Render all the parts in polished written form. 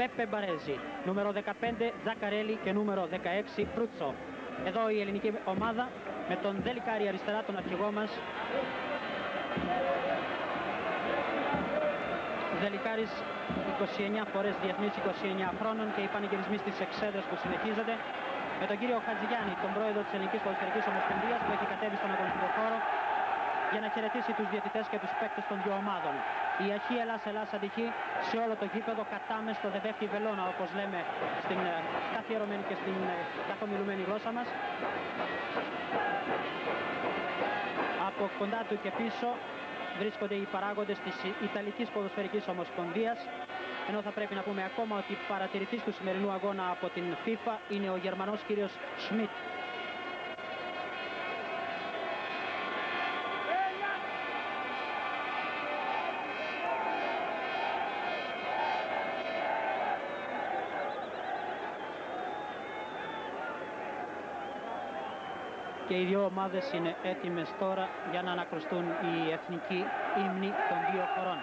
Πέπε Μπαρέζι, νούμερο 15 Ζακαρέλη και νούμερο 16 Προύτσο. Εδώ η ελληνική ομάδα με τον Δελικάρη αριστερά, τον αρχηγό μας. Δελικάρης 29 φορές διεθνής, 29 χρόνων και οι πανηγυρισμοί στις εξέδρες που συνεχίζονται. Με τον κύριο Χατζηγιάννη, τον πρόεδρο της Ελληνικής Ποδοσφαιρικής Ομοσπονδίας, που έχει κατέβει στον αγωνιστικό χώρο για να χαιρετήσει τους διαιτητές και τους παίκτες των δύο ομάδων. Η αρχή Ελλάς-Ελλάς αντυχεί σε όλο το γήπεδο, κατάμεστο δεδεύτη βελόνα, όπως λέμε στην καθιερωμένη και στην καθομιλουμένη γλώσσα μας. Από κοντά του και πίσω βρίσκονται οι παράγοντες της Ιταλικής Ποδοσφαιρικής Ομοσπονδίας, ενώ θα πρέπει να πούμε ακόμα ότι παρατηρητής του σημερινού αγώνα από την FIFA είναι ο Γερμανός κύριος Σμιτ. Και οι δύο ομάδες είναι έτοιμες τώρα για να ανακρουστούν η εθνική ύμνη των δύο χωρών.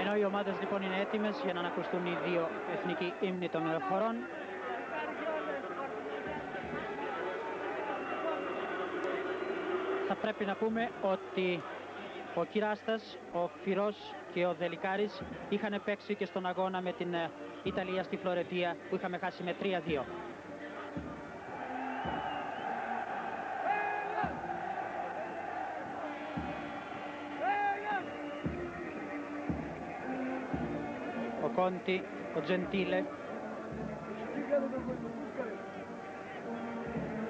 Ενώ οι ομάδες λοιπόν είναι έτοιμες για να ανακρουστούν οι δύο εθνικοί ύμνοι των χωρών. Θα πρέπει να πούμε ότι ο Κυράστας, ο Φυρός και ο Δελικάρης είχαν παίξει και στον αγώνα με την Ιταλία στη Φλωρεντία που είχαμε χάσει με 3-2. Ο Κόντι, ο Τζεντίλε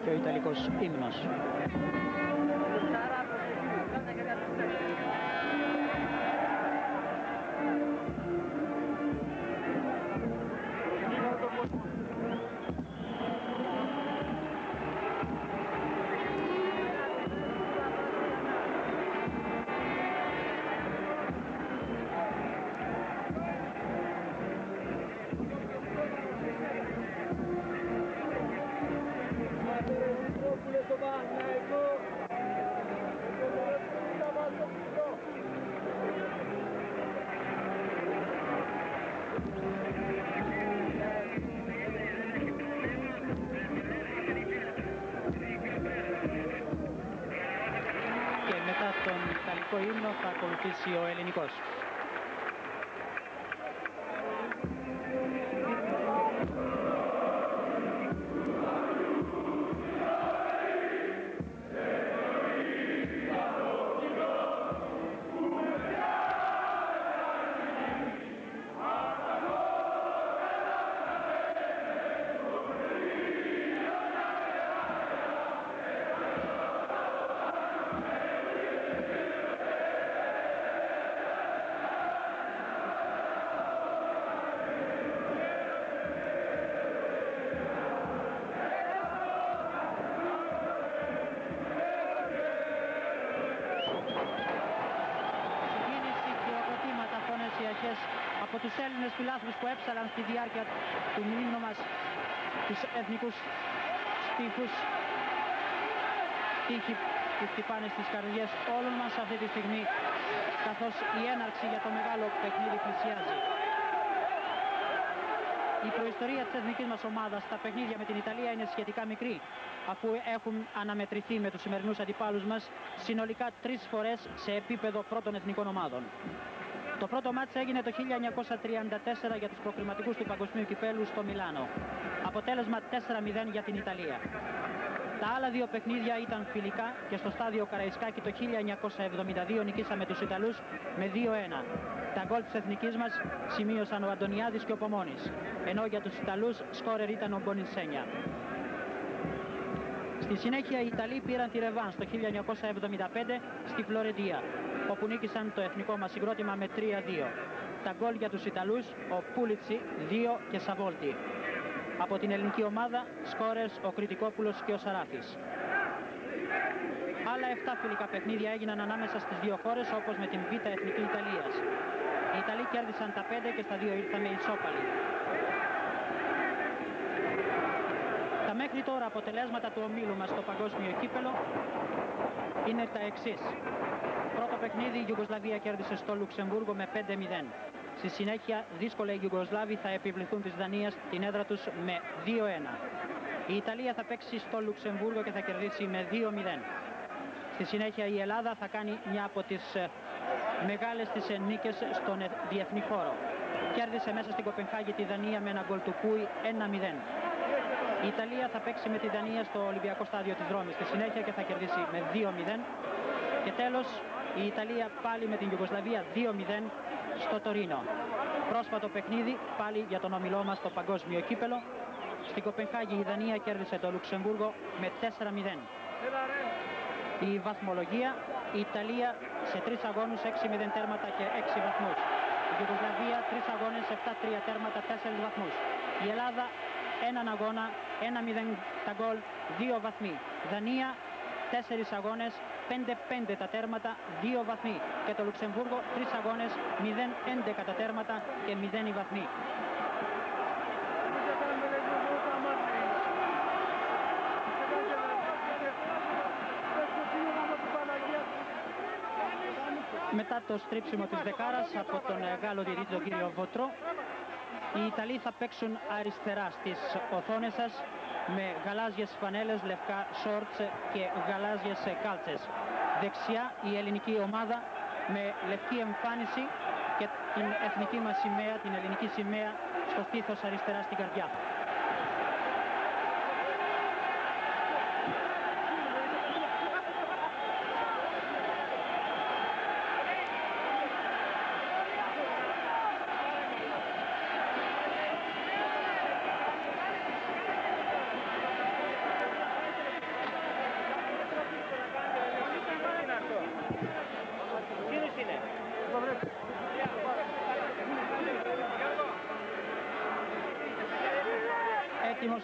και ο Ιταλικός ύμνος. Θα ακολουθήσει ο ελληνικός. Τους Έλληνες φιλάθλους που έψαλαν στη διάρκεια του μήνου μας τους εθνικούς στίχους, στίχοι που χτυπάνε στις καρδιές όλων μας αυτή τη στιγμή, καθώς η έναρξη για το μεγάλο παιχνίδι πλησιάζει. Η προϊστορία της εθνικής μας ομάδας στα παιχνίδια με την Ιταλία είναι σχετικά μικρή, αφού έχουν αναμετρηθεί με τους σημερινούς αντιπάλους μας συνολικά 3 φορές σε επίπεδο πρώτων εθνικών ομάδων. Το πρώτο μάτς έγινε το 1934 για τους προκριματικούς του Παγκοσμίου Κυπέλου στο Μιλάνο. Αποτέλεσμα 4-0 για την Ιταλία. Τα άλλα δύο παιχνίδια ήταν φιλικά και στο στάδιο Καραϊσκάκη το 1972 νικήσαμε τους Ιταλούς με 2-1. Τα γκολ της εθνικής μας σημείωσαν ο Αντωνιάδης και ο Πομώνης, ενώ για τους Ιταλούς σκόρερ ήταν ο Μπονινσένια. Στη συνέχεια οι Ιταλοί πήραν τη ρεβάνς το 1975 στη Φλωρεντία, όπου νίκησαν το εθνικό μας συγκρότημα με 3-2. Τα γκολ για τους Ιταλούς, ο Πούλιτσι, 2 και Σαβόλτη. Από την ελληνική ομάδα, σκόρες ο Κρητικόπουλος και ο Σαράφης. Άλλα 7 φιλικά παιχνίδια έγιναν ανάμεσα στις δύο χώρες, όπως με την Β' Εθνική Ιταλίας. κέρδισαν τα 5 και στα 2 ήρθαμε ισόπαλοι. Τα μέχρι τώρα αποτελέσματα του ομίλου μας στο παγκόσμιο κύπελο είναι τα εξής. Πρώτο παιχνίδι, η Γιουγκοσλαβία κέρδισε στο Λουξεμβούργο με 5-0. Στη συνέχεια, δύσκολα οι Γιουγκοσλάβοι θα επιβληθούν της Δανίας την έδρα τους με 2-1. Η Ιταλία θα παίξει στο Λουξεμβούργο και θα κερδίσει με 2-0. Στη συνέχεια, η Ελλάδα θα κάνει μια από τις μεγάλες της νίκες στον διεθνή χώρο. Κέρδισε μέσα στην Κοπενχάγη τη Δανία με ένα γκολ του Κούη 1-0. Η Ιταλία θα παίξει με τη Δανία στο Ολυμπιακό στάδιο της Ρώμης στη συνέχεια και θα κερδίσει με 2-0. Και τέλος, η Ιταλία πάλι με την Γιουγκοσλαβία 2-0 στο Τωρίνο. Πρόσφατο παιχνίδι πάλι για τον ομιλό μας στο παγκόσμιο κύπελο. Στην Κοπενχάγη η Δανία κέρδισε το Λουξεμβούργο με 4-0. Η βαθμολογία, η Ιταλία σε 3 αγώνους 6-0 τέρματα και 6 βαθμούς. Η Γιουγκοσλαβία 3 αγώνες 7-3 τέρματα 4 βαθμούς. Η Ελλάδα έναν αγώνα 1-0 τα γκολ 2 βαθμοί. Δανία 4 αγώνες 5-5 τα τέρματα 2 βαθμοί. Και το Λουξεμβούργο 3 αγώνες 0-11 τα τέρματα και 0 βαθμοί. Μετά το στρίψιμο της δεκάρας από τον Γάλλο διαιτητή, τον κύριο Βοτρό, οι Ιταλοί θα παίξουν αριστερά στις οθόνες σας με γαλάζιες φανέλες, λευκά shorts και γαλάζιες κάλτσες. Δεξιά η ελληνική ομάδα με λευκή εμφάνιση και την εθνική μας σημαία, την ελληνική σημαία στο στήθος αριστερά στην καρδιά.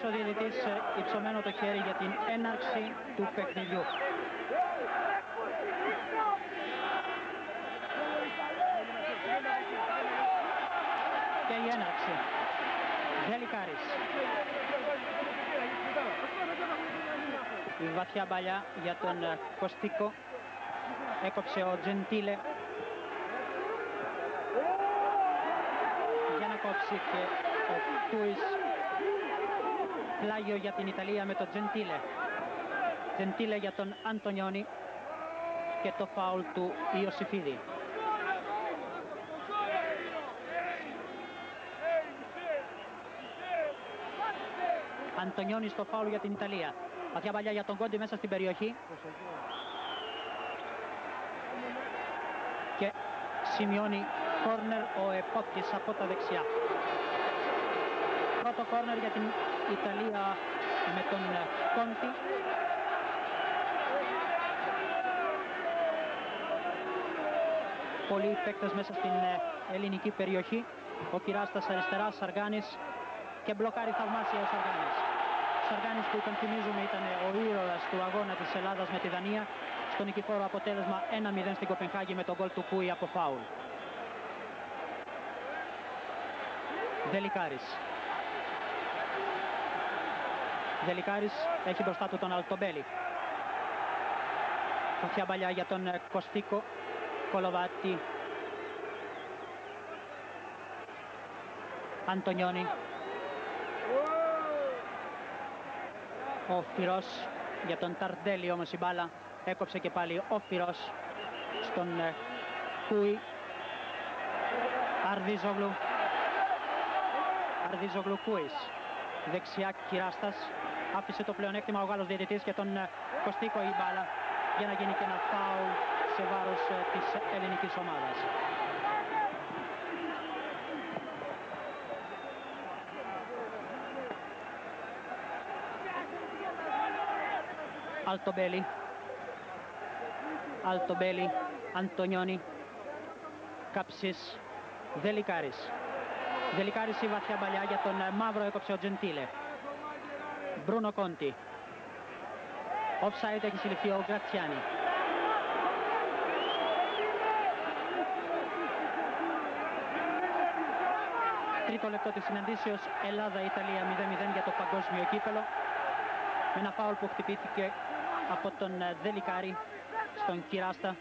Ο διαιτητής υψωμένο το χέρι για την έναρξη του παιχνιδιού. Και η έναρξη. Δελικάρης. Η βαθιά μπαλιά για τον Κωστίκο. Έκοψε ο Τζεντίλε. Για να κόψει και ο Κούης. Πλάγιο για την Ιταλία με τον Τζεντίλε. Τζεντίλε για τον Αντονιόνι και το φάουλ του Ιωσηφίδη. Αντονιόνι στο φάουλ για την Ιταλία. Βαθιά παλιά για τον Κόντι μέσα στην περιοχή. Και σημειώνει κόρνερ ο επόπτης από τα δεξιά. Πρώτο κόρνερ για την Ιταλία με τον Κόντι. Πολλοί παίκτες μέσα στην ελληνική περιοχή. Ο Κυράστας αριστερά, Σαργάνης και μπλοκάρει θαυμάσια ο Σαργάνης. Σαργάνης που υπενθυμίζουμε ήταν ο ήρωας του αγώνα της Ελλάδας με τη Δανία. Στον νικηφόρο αποτέλεσμα 1-0 στην Κοπενχάγη με τον γκολ του Κούι από φάουλ. Δελικάρης. Δελικάρης έχει μπροστά του τον Αλτομπέλι. Βαθιά μπαλιά για τον Κωστίκο. Κολοβάτι. Αντονιόνι. Ο Φυρός για τον Ταρντέλι, όμως η μπάλα έκοψε και πάλι ο Φυρός στον Κούι. Αρδίζογλου. Αρδίζογλου Κούις. Δεξιά Κυράστας. Άφησε το πλεονέκτημα ο Γάλλος διαιτητής και τον Κωστίκο η μπάλα για να γίνει και ένα φάουλ σε βάρος της ελληνικής ομάδας. Αλτομπέλι. Αλτομπέλι, Αντονιόνι, Καψής, Δελικάρης. Δελικάρης η βαθιά μπαλιά για τον Μαύρο, έκοψε ο Τζεντίλε. Μπρούνο Κόντι. Offside έχει συλληφθεί ο Γκρατσιάνι. τρίτο λεπτό της συναντήσεως Ελλάδα-Ιταλία 0-0 για το παγκόσμιο κύπελο. Με ένα φάουλ που χτυπήθηκε από τον Δελικάρη στον Κυράστα.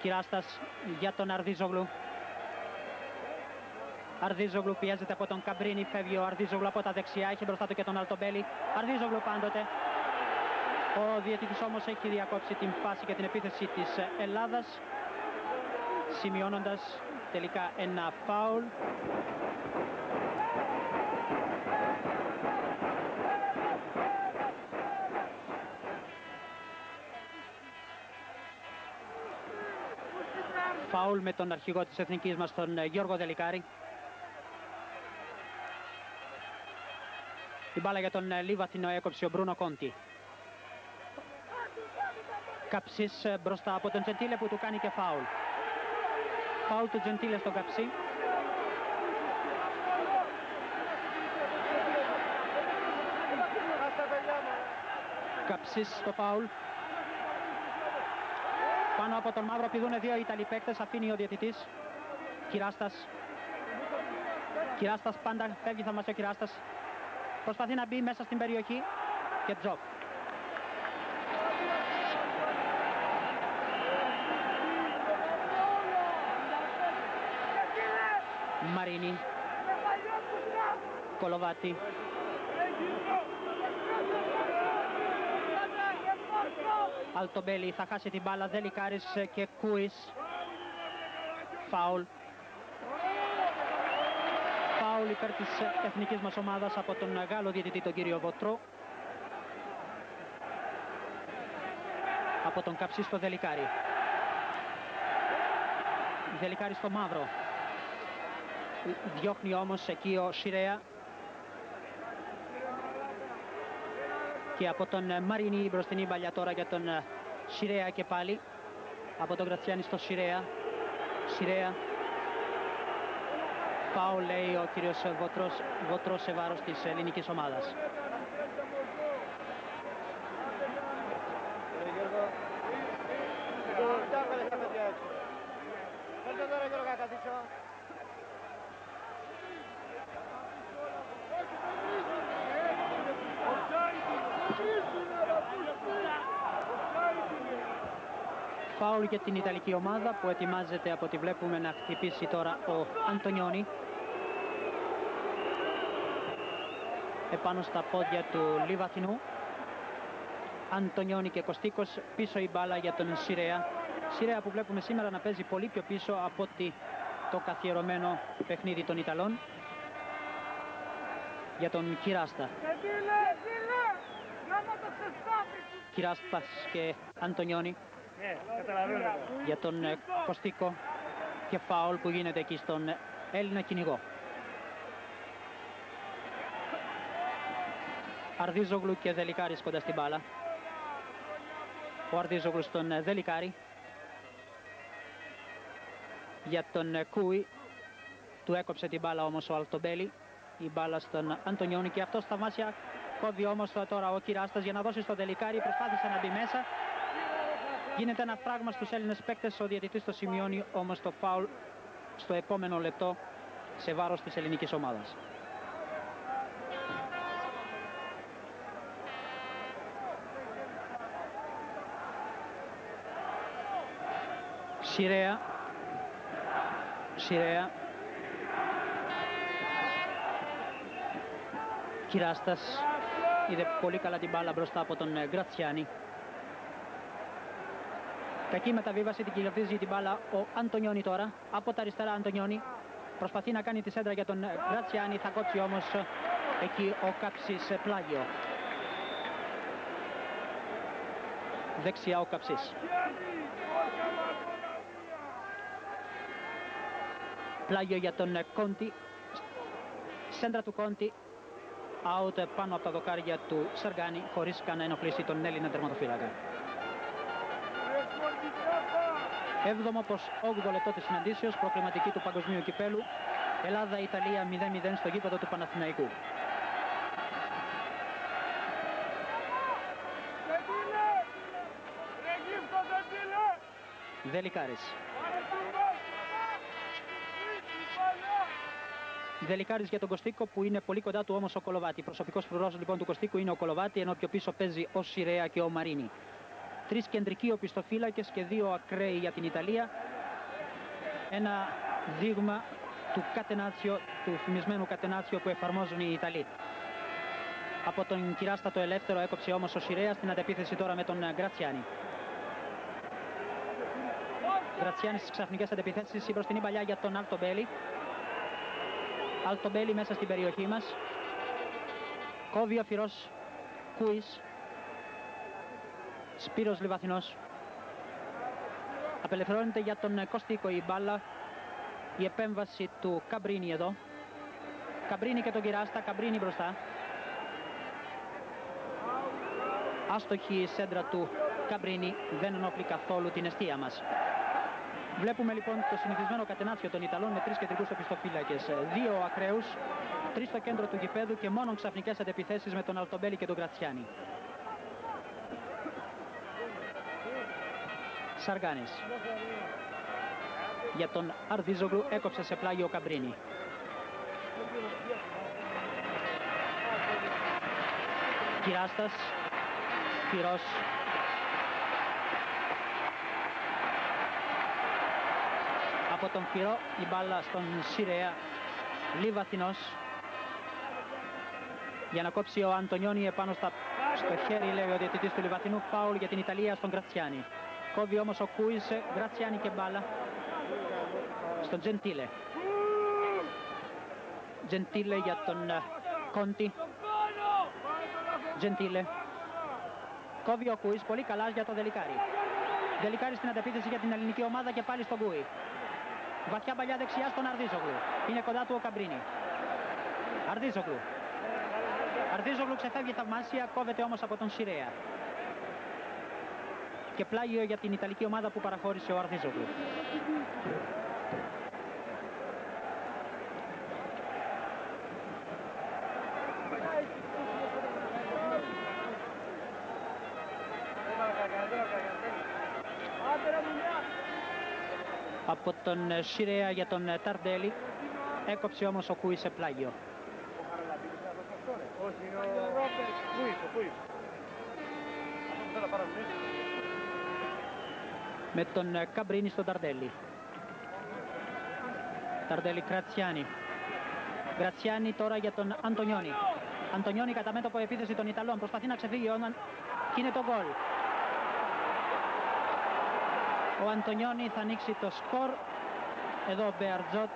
Κυράστας για τον Αρδίζογλου. Αρδίζογλου πιέζεται από τον Καμπρίνι, φεύγει ο Αρδίζογλου από τα δεξιά, έχει μπροστά του και τον Αλτομπέλι. Αρδίζογλου πάντοτε. Ο διαιτητής όμως έχει διακόψει την φάση και την επίθεση της Ελλάδας, σημειώνοντας τελικά ένα φάουλ. Φάουλ με τον αρχηγό της εθνικής μας, τον Γιώργο Δελικάρη. Την μπάλα για τον Λιβαθινό έκοψε ο Μπρούνο Κόντι. Καψής μπροστά από τον Τζεντίλε που του κάνει και φάουλ. Φάουλ του Τζεντίλε στον Καψή. Καψής στο φάουλ. Πάνω από τον μαύρο πηδούνε δύο Ιταλοί παίκτες, αφήνει ο διαιτητής. Κυράστας. Κυράστας πάντα φεύγει θαυμασιά ο Κυράστας. Προσπαθεί να μπει μέσα στην περιοχή και Τζοφ. Μαρίνι, Κολοβάτι, Αλτομπέλι θα χάσει την μπάλα, Δελικάρης και Κούης. Φάουλ. Φάουλ υπέρ της εθνικής μας ομάδας από τον Γάλλο διαιτητή, τον κύριο Βοτρό. Από τον Καψή στο Δελικάρη. Δελικάρη στο μαύρο. Διώχνει όμως εκεί ο Σιρέα. Και από τον Μαρίνι η μπροστινή μπαλιά τώρα για τον Σιρέα και πάλι. Από τον Γκρατσιάνι στο Σιρέα. Σιρέα. Φάουλ λέει ο κύριος Βοτρός σε βάρος της ελληνικής ομάδας. Φάουλ για την Ιταλική ομάδα που ετοιμάζεται από ό,τι βλέπουμε να χτυπήσει τώρα ο Αντονιόνι. Επάνω στα πόδια του Λιβαθινού. Αντονιόνι και Κωστίκος, πίσω η μπάλα για τον Σιρέα. Σιρέα που βλέπουμε σήμερα να παίζει πολύ πιο πίσω από ότι το καθιερωμένο παιχνίδι των Ιταλών. Για τον Κυράστα. Κυράστας και Αντονιόνι. Για τον Κωστίκο και φάουλ που γίνεται εκεί στον Έλληνα κυνηγό. Αρδίζογλου και Δελικάρης κοντά στην μπάλα. Ο Αρδίζογλου στον Δελικάρη. Για τον Κούι. Του έκοψε την μπάλα όμως ο Αλτομπέλη. Η μπάλα στον Αντονιόνι και αυτός θαυμάσια κόβει όμως τώρα ο Κυράστας για να δώσει στο Δελικάρη. Προσπάθησε να μπει μέσα. Γίνεται ένα φράγμα στους Έλληνες παίκτες, ο διαιτητής το σημειώνει όμως το φάουλ στο επόμενο λεπτό σε βάρος της ελληνικής ομάδας. Σιρέα. Σιρέα. Κυράστας είδε πολύ καλά την μπάλα μπροστά από τον Γκρατσιάνι. Κακή μεταβίβαση, την κερδίζει την μπάλα ο Αντονιόνι τώρα. Από τα αριστερά Αντονιόνι προσπαθεί να κάνει τη σέντρα για τον Γκρατσιάνι. Θα κόψει όμως εκεί ο Καψής πλάγιο. Δεξιά ο Καψής. Πλάγιο για τον Κόντι. Σέντρα του Κόντι. Out πάνω από τα δοκάρια του Σαργάνη, χωρίς καν να ενοχλήσει τον Έλληνα τερματοφύλακα. 7ο προς 8ο λεπτό της συναντήσεως, προκληματική του παγκοσμίου κυπέλου. Ελλάδα-Ιταλία 0-0 στο γήπεδο του Παναθηναϊκού. Δελικάρης. Δελικάρης για τον Κωστίκο που είναι πολύ κοντά του όμως ο Κολοβάτι. Προσωπικός φρουρός λοιπόν του Κωστίκου είναι ο Κολοβάτι, ενώ πιο πίσω παίζει ο Σιρέα και ο Μαρίνι. Τρεις κεντρικοί οπισθοφύλακες και δύο ακραίοι για την Ιταλία. Ένα δείγμα του κατενάτσιο, του φημισμένου κατενάτσιο που εφαρμόζουν οι Ιταλοί. Από τον Κυράστα το ελεύθερο έκοψε όμως ο Σιρέα, στην αντεπίθεση τώρα με τον Γκρατσιάνι. Γκρατσιάνι στις ξαφνικές αντεπιθέσεις, η μπροστινή παλιά για τον Αλτομπέλι. Αλτομπέλι μέσα στην περιοχή μας. Κόβει ο Φυρός, Κούης. Σπύρος Λιβαθινός. Απελευθερώνεται για τον Κωστίκο η μπάλα. Η επέμβαση του Καμπρίνι εδώ. Καμπρίνι και τον Κυράστα, Καμπρίνι μπροστά. Άστοχη η σέντρα του Καμπρίνι, δεν ενόπλει καθόλου την εστία μας. Βλέπουμε λοιπόν το συνηθισμένο κατενάτσιο των Ιταλών με τρεις κεντρικούς οπισθοφύλακες, δύο ακραίους, τρεις στο κέντρο του γηπέδου και μόνο ξαφνικές αντεπιθέσεις με τον Αλτομπέλι και τον Γκρατσιάνι. Σαργάνης. Για τον Αρδίζογλου έκοψε σε πλάγιο ο Καμπρίνι. Κυράστας. Φυρός. Από τον Φυρό η μπάλα στον Σιρέα. Λιβαθινός για να κόψει ο Αντονιόνι επάνω στο χέρι, λέει ο διαιτητής του Λιβαθινού, φάουλ για την Ιταλία στον Γκρατσιάνι. Κόβει όμως ο Κούις, Γκρατσιάνι και μπάλα στον Τζεντίλε. Τζεντίλε για τον Κόντι. Τζεντίλε. Κόβει ο Κούις, πολύ καλά για τον Δελικάρη. Δελικάρη στην αντεπίθεση για την ελληνική ομάδα και πάλι στον Κούι. Βαθιά παλιά δεξιά στον Αρδίζογλου. Είναι κοντά του ο Καμπρίνι. Αρδίζογλου. Αρδίζογλου ξεφεύγει θαυμάσια, κόβεται όμως από τον Σιρέα. Και πλάγιο για την ιταλική ομάδα που παραχώρησε ο Αρδίζογλου. Από τον Σιρέα για τον Ταρντέλι, έκοψε όμως ο Κούις σε πλάγιο. Με τον Καμπρίνι στον Ταρντέλι. Ταρντέλι Γκρατσιάνι. Γκρατσιάνι τώρα για τον Αντονιόνι. Αντονιόνι κατά μέτωπο επίθεση των Ιταλών. Προσπαθεί να ξεφύγει όταν και είναι το γκολ. Ο Αντονιόνι θα ανοίξει το σκορ. Εδώ ο Μπεαρτζότ,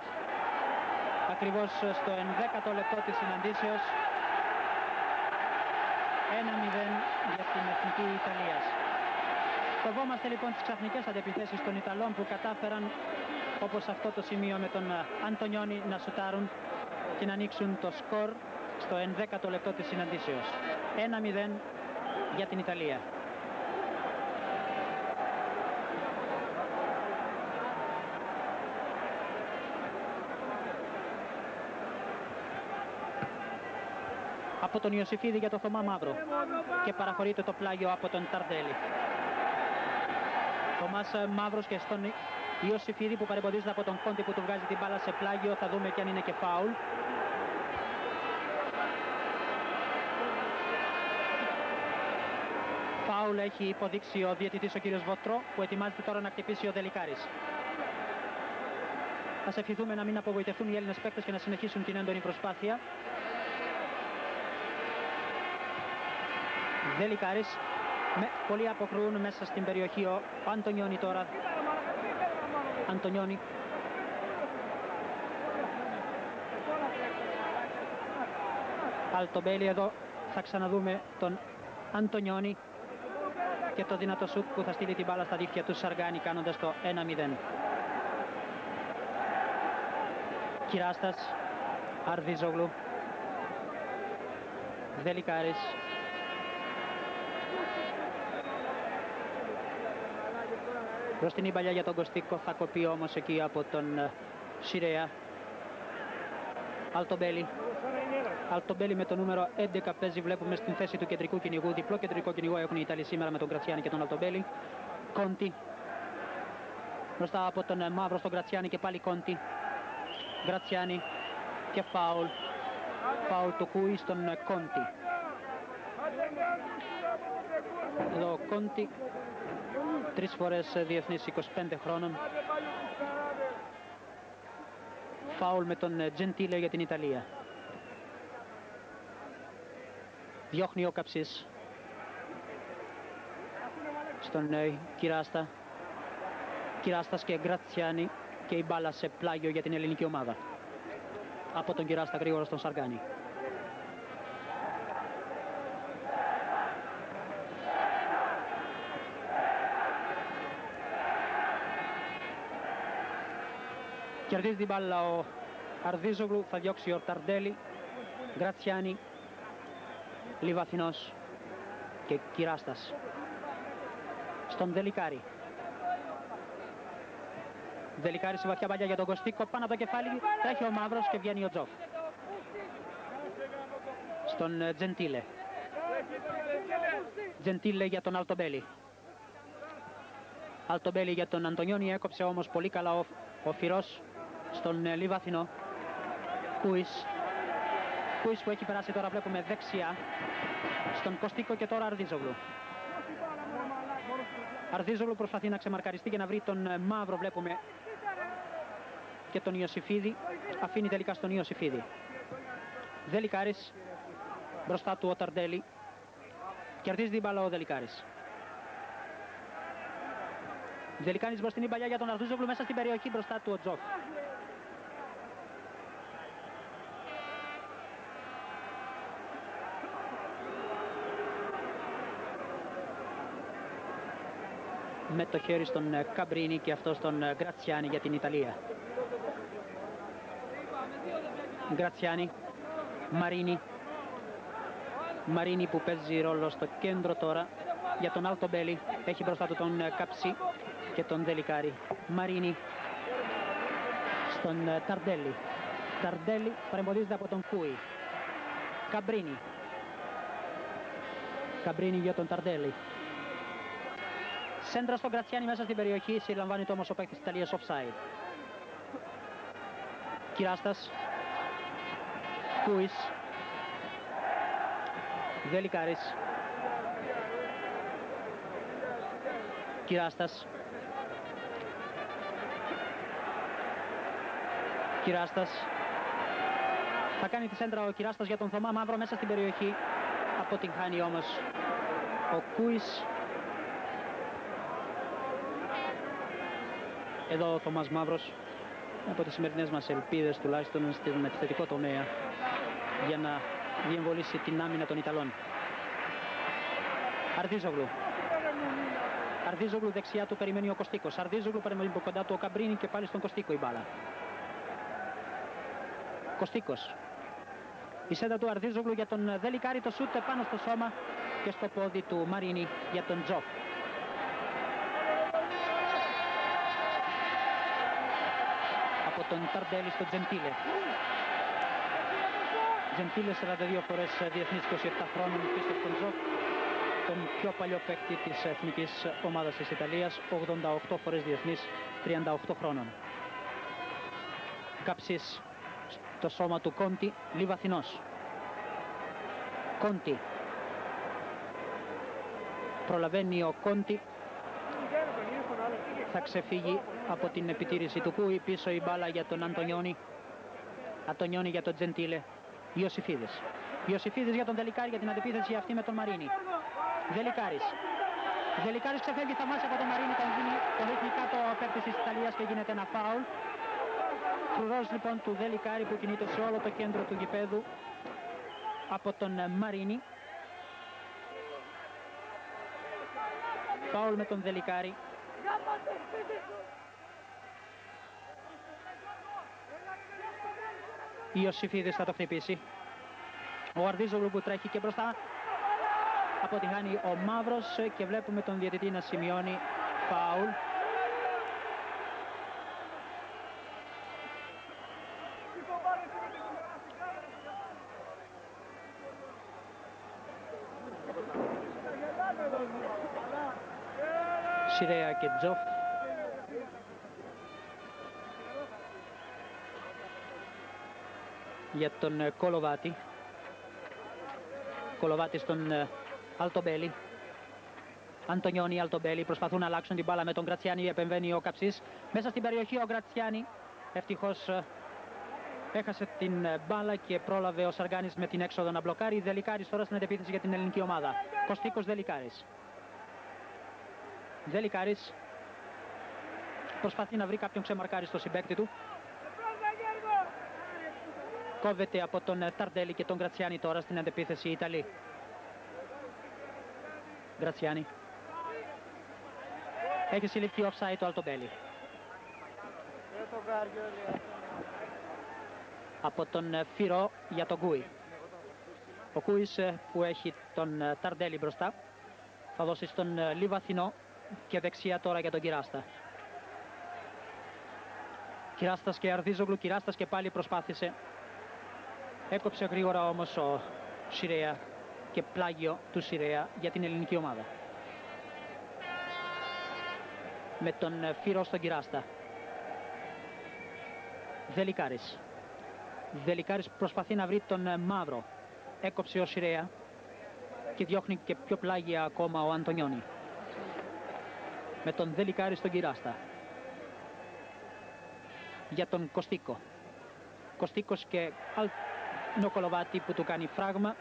ακριβώς στο 11ο λεπτό της συναντήσεως. 1-0 για την εθνική Ιταλίας. Φοβόμαστε λοιπόν τις ξαφνικές αντεπιθέσεις των Ιταλών που κατάφεραν, όπως αυτό το σημείο με τον Αντονιόνι, να σουτάρουν και να ανοίξουν το σκορ στο 11ο λεπτό της συναντήσεως. 1-0 για την Ιταλία. Από τον Ιωσηφίδη για το Θωμά Μαύρο και παραχωρείται το πλάγιο από τον Ταρντέλι. Θωμάς Μαύρος και στον Ιωσηφίδη που παρεμποδίζεται από τον Κόντι που του βγάζει την μπάλα σε πλάγιο. Θα δούμε και αν είναι και φάουλ. Φάουλ έχει υποδείξει ο διαιτητής ο κύριος Βοτρό, που ετοιμάζεται τώρα να χτυπήσει ο Δελικάρης. Ας ευχηθούμε να μην απογοητευτούν οι Έλληνες παίκτες και να συνεχίσουν την έντονη προσπάθεια. Δελικάρης, πολλοί αποκρούν μέσα στην περιοχή. Ο Αντονιόνι τώρα. Αντονιόνι. Αλτομπέλι εδώ, θα ξαναδούμε τον Αντονιόνι και το δυνατό σουτ που θα στείλει την μπάλα στα δίχτυα του Σαργάνη, κάνοντας το 1-0. Κυράστας, Αρδίζογλου, Δελικάρης. Προς την παλιά για τον Κωστίκο, θα κοπεί όμως εκεί από τον Σιρέα. Αλτομπέλι. Αλτομπέλι με το νούμερο 11 παίζει, βλέπουμε, στην θέση του κεντρικού κυνηγού. Διπλό κεντρικό κυνηγό έχουν οι Ιταλοί σήμερα με τον Γκρατσιάνι και τον Αλτομπέλι. Κόντι. Μπροστά από τον Μαύρο στον Γκρατσιάνι και πάλι Κόντι. Γκρατσιάνι. και φάουλ. Φάουλ του Κούη στον Κόντι. Εδώ ο Κόντι, τρεις φορές διεθνής, 25 χρόνων. Φάουλ με τον Τζεντίλε για την Ιταλία. Διώχνει ο Καψής στον Κυράστα. Κυράστας και Γκρατσιάνι και η μπάλα σε πλάγιο για την ελληνική ομάδα. Από τον Κυράστα γρήγορα στον Σαργάνη. Κερδίζει την μπάλα ο Αρδίζογλου, θα διώξει ο Ταρντέλι, Γκρατσιάνι, Λιβαθινός και Κυράστας. Στον Δελικάρη. Δελικάρη σε βαθιά παλιά για τον Κωστίκο, πάνω από το κεφάλι, τρέχει ο Μαύρος και βγαίνει ο Τζοφ. Στον Τζεντίλε. Τζεντίλε για τον Αλτομπέλι. Αλτομπέλι για τον Αντονιόνι, έκοψε όμως πολύ καλά ο Φυρός στον Λιβαθινό. Κούης. Κούης που έχει περάσει τώρα, βλέπουμε δεξιά στον Κωστίκο και τώρα Αρδίζογλου. Αρδίζογλου προσπαθεί να ξεμαρκαριστεί και να βρει τον Μαύρο, βλέπουμε, και τον Ιωσηφίδη. Αφήνει τελικά στον Ιωσηφίδη. Δελικάρης, μπροστά του ο Ταρντέλι. Κερδίζει την μπάλα ο Δελικάρης. Δελικάρης μπροστινή παλιά για τον Αρδίζογλου, μέσα στην περιοχή, μπροστά του ο Τζοφ. Με το χέρι στον Καμπρίνι και αυτό στον Γκρατσιάνι για την Ιταλία. Γκρατσιάνι, Μαρίνι. Μαρίνι που παίζει ρόλο στο κέντρο τώρα για τον Αλτομπέλι. Έχει μπροστά του τον Καψή και τον Δελικάρη. Μαρίνι στον Ταρντέλι. Ταρντέλι παρεμποδίζεται από τον Κούι. Καμπρίνι. Καμπρίνι για τον Ταρντέλι. Σέντρα στον Γκρατσιάνι μέσα στην περιοχή, συλλαμβάνει το όμως ο παίκτης της Ιταλίας offside. Κυράστας, Κούης, Δελικάρης, Κυράστας, Κυράστας, θα κάνει τη σέντρα ο Κυράστας για τον Θωμά Μαύρο μέσα στην περιοχή, αποτυγχάνει όμως ο Κούης. Εδώ ο Θωμάς Μαύρος, από τις σημερινές μας ελπίδες τουλάχιστον στην επιθετικό τομέα, για να διεμβολήσει την άμυνα των Ιταλών. Αρδίζογλου. Αρδίζογλου δεξιά του περιμένει ο Κωστίκος. Αρδίζογλου παρεμένει από κοντά του ο Καμπρίνι και πάλι στον Κωστίκο η μπάλα. Κωστίκος. Η σέντα του Αρδίζογλου για τον Δελικάρη, το σούτ πάνω στο σώμα και στο πόδι του Μαρίνι για τον Τζοφ. Τον Ταρντέλι στο Τζεντίλε. Τζεντίλε 42 φορές διεθνής, 27 χρόνων, πίσω στον Τζοφ, τον πιο παλιό παίκτη της εθνικής ομάδας της Ιταλίας, 88 φορές διεθνής, 38 χρόνων. Καψής στο σώμα του Κόντι, Λιβαθινός. Κόντι. Προλαβαίνει ο Κόντι. Θα ξεφύγει από την επιτήρηση του Κούι, πίσω η μπάλα για τον Αντονιόνι. Αντονιόνι για τον Τζεντίλε. Ιωσηφίδης. Ιωσηφίδης για τον Δελικάρη για την αντεπίθεση αυτή με τον Μαρίνι. Δελικάρης. Δελικάρης ξεφεύγει θαυμάσια από τον Μαρίνι, τον ρίχνει κάτω ο παίκτης της Ιταλίας και γίνεται ένα φάουλ. Φρουρός λοιπόν του Δελικάρη που κινείται σε όλο το κέντρο του γηπέδου από τον Μαρίνι. Φάουλ με τον Δελικάρη. Ιωσηφίδης θα το χτυπήσει. Ο Αρδίζογλου που τρέχει και μπροστά, αποτυγχάνει ο Μαύρος και βλέπουμε τον διαιτητή να σημειώνει φάουλ. Σιρέα και Τζοφ. για τον Κολοβάτι. Κολοβάτι στον Αλτομπέλι. Αντονιόνι, Αλτομπέλι προσπαθούν να αλλάξουν την μπάλα με τον Γκρατσιάνι. Επεμβαίνει ο Καψής. Μέσα στην περιοχή ο Γκρατσιάνι. Ευτυχώς έχασε την μπάλα και πρόλαβε ο Σαργάνης με την έξοδο να μπλοκάρει. Δελικάρης τώρα στην επίθεση για την ελληνική ομάδα. Κωστίκος, Δελικάρης. Δελικάρης προσπαθεί να βρει κάποιον ξεμαρκάρι στο συμπέκτη του. Κόβεται από τον Ταρντέλι και τον Γκρατσιάνι τώρα στην αντεπίθεση οι Ιταλοί. Γκρατσιάνι. Έχει συλληφθεί offside το Αλτομπέλι. Από τον Φυρό για τον Κούη. Ο Κούης που έχει τον Ταρντέλι μπροστά θα δώσει στον Λιβαθινό και δεξιά τώρα για τον Κυράστα. Κυράστας και Αρδίζογλου. Κυράστας και πάλι προσπάθησε. Έκοψε γρήγορα όμως ο Σιρέα και πλάγιο του Σιρέα για την ελληνική ομάδα. Με τον Φύρο στον Κυράστα. Δελικάρης. Δελικάρης προσπαθεί να βρει τον Μαύρο. Έκοψε ο Σιρέα και διώχνει και πιο πλάγια ακόμα ο Αντονιόνι. Με τον Δελικάρη στον Κυράστα. Για τον Κωστίκο. Κωστίκος και Κολοβάτι που του κάνει φράγμα.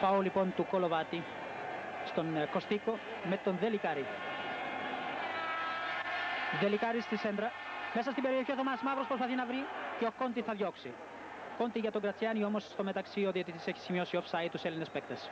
Φάου λοιπόν του Κολοβάτι στον Κωστίκο με τον Δελικάρη. Δελικάρη στη σέντρα. Μέσα στην περιοχή ο Θωμάς Μαύρος προσπαθεί να βρει και ο Κόντι θα διώξει. Κόντι για τον Γκρατσιάνι, όμως στο μεταξύ ο διαιτητής έχει σημειώσει offside τους Έλληνες παίκτες.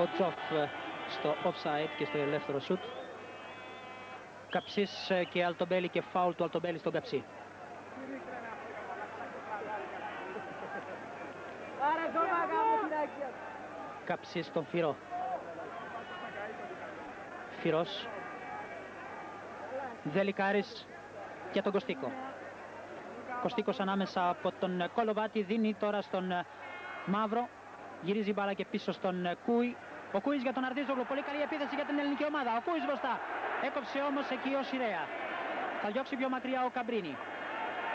Ο Τζοφ στο offside και στο ελεύθερο σουτ. Καψής και Αλτομπέλι και φάουλ του Αλτομπέλι στον Καψή. Καψής στον Φυρό. Φυρός. Δελικάρης για τον Κωστίκο. Κωστίκος ανάμεσα από τον Κολοβάτι δίνει τώρα στον Μαύρο. Γυρίζει η μπάλα και πίσω στον Κούι. Ο Κούις για τον Αρδίζογλου. Πολύ καλή επίθεση για την ελληνική ομάδα. Ο Κούις μπροστά. Έκοψε όμως εκεί ο Σιρέα. Θα διώξει πιο μακριά ο Καμπρίνι.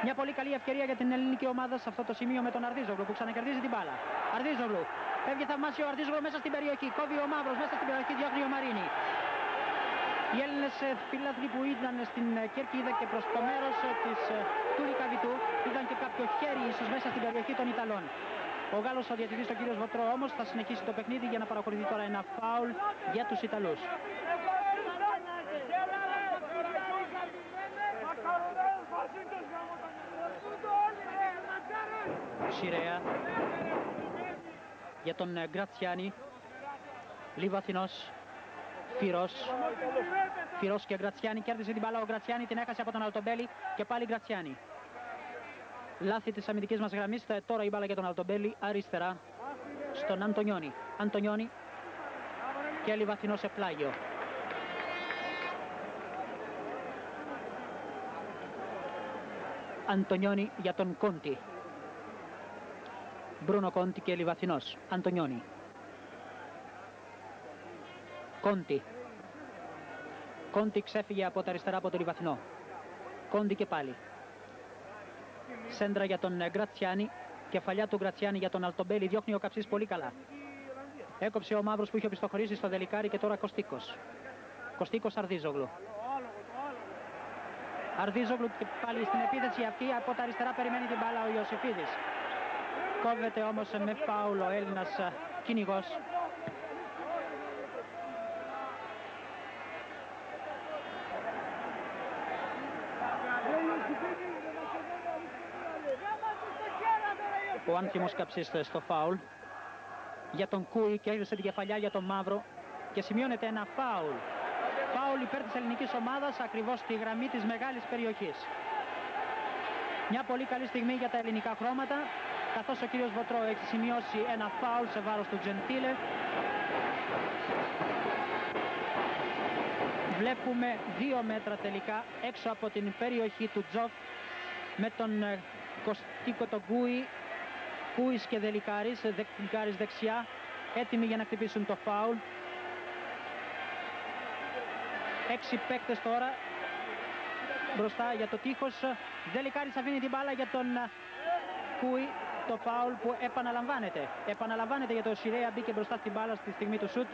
Μια πολύ καλή ευκαιρία για την ελληνική ομάδα σε αυτό το σημείο με τον Αρδίζογλου που ξανακερδίζει την μπάλα. Αρδίζογλου. Φεύγει θαυμάσιο ο Αρδίζογλου μέσα στην περιοχή. Κόβει ο Μαύρος μέσα στην περιοχή. Διώχνει ο Μαρίνι. Οι Έλληνες φιλάθλοι που ήταν στην κερκίδα και προς το μέρος του Λικαβιτού ήταν και κάποιο χέρι ίσως μέσα στην περιοχή των Ιταλών. Ο Γάλλος θα διατηρήσει τον κύριο Βοτρό, όμως θα συνεχίσει το παιχνίδι για να παρακολουθεί τώρα ένα φάουλ για τους Ιταλούς. Σιρέα για τον Γκρατσιάνι. Λιβαθινός. Φυρός. Φυρός και Γκρατσιάνι. Κέρδισε την μπάλα ο Γκρατσιάνι, την έχασε από τον Αλτομπέλι και πάλι Γκρατσιάνι. Λάθη της αμυντικής μας γραμμής, τώρα η μπάλα για τον Αλτομπέλι, αριστερά στον Αντονιόνι. Αντονιόνι και Λιβαθινό σε πλάγιο. Αντονιόνι για τον Κόντι. Μπρούνο Κόντι και Λιβαθινός. Αντονιόνι. Κόντι. Κόντι ξέφυγε από τα αριστερά από τον Λιβαθινό. Κόντι και πάλι. Σέντρα για τον Γκρατσιάνι. Κεφαλιά του Γκρατσιάνι για τον Αλτομπέλι. Διώχνει ο Καψής πολύ καλά. Έκοψε ο Μαύρος που είχε πιστοχωρήσει στο Δελικάρι και τώρα Κωστίκος. Κωστίκος Αρδίζογλου. Αρδίζογλου και πάλι στην επίθεση αυτή από τα αριστερά περιμένει την μπάλα ο Ιωσηφίδης. Κόβεται όμως με φάουλ ο Έλληνας κυνηγός. Ο άνθιμος Καψής στο φάουλ για τον Κούι και έδωσε την κεφαλιά για τον Μαύρο και σημειώνεται ένα φάουλ. Φάουλ υπέρ της ελληνικής ομάδας ακριβώς στη γραμμή της μεγάλης περιοχής. Μια πολύ καλή στιγμή για τα ελληνικά χρώματα. καθώς ο κύριος Βοτρό έχει σημειώσει ένα φάουλ σε βάρος του Τζεντίλε. Βλέπουμε 2 μέτρα τελικά έξω από την περιοχή του Τζοφ με τον Κωστίκο, τον Κούη, Κούης και Δελικάρης, Δελικάρης δεξιά, έτοιμοι για να χτυπήσουν το φάουλ. 6 παίκτες τώρα μπροστά για το τείχος. Δελικάρης αφήνει την μπάλα για τον Κούη, το φάουλ που επαναλαμβάνεται. Επαναλαμβάνεται για τον Σιρέα, μπήκε μπροστά στην μπάλα στη στιγμή του σουτ.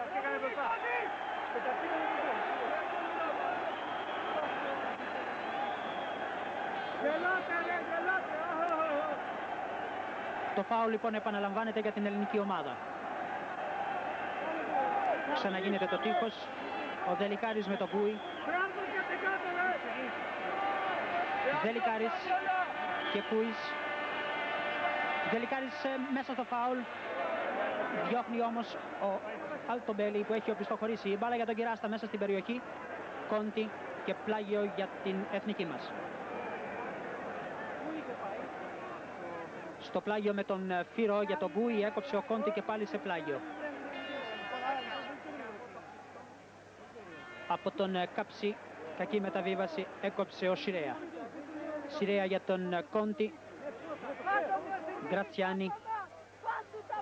Το φάουλ λοιπόν επαναλαμβάνεται για την ελληνική ομάδα. Ξαναγίνεται το τείχος. Ο Δελικάρης με τον Κούι. Δελικάρης και Κούις. Δελικάρης μέσα στο φάουλ. Διώχνει όμως ο Αλτομπέλι που έχει οπισθοχωρήσει. Η μπάλα για τον Κυράστα μέσα στην περιοχή. Κόντι και πλάγιο για την εθνική μας. Στο πλάγιο με τον Φυρό για τον Κούι. Έκοψε ο Κόντι και πάλι σε πλάγιο. Από τον Καψή, κακή μεταβίβαση, έκοψε ο Σιρέα. Σιρέα για τον Κόντι. Γκρατσιάνι.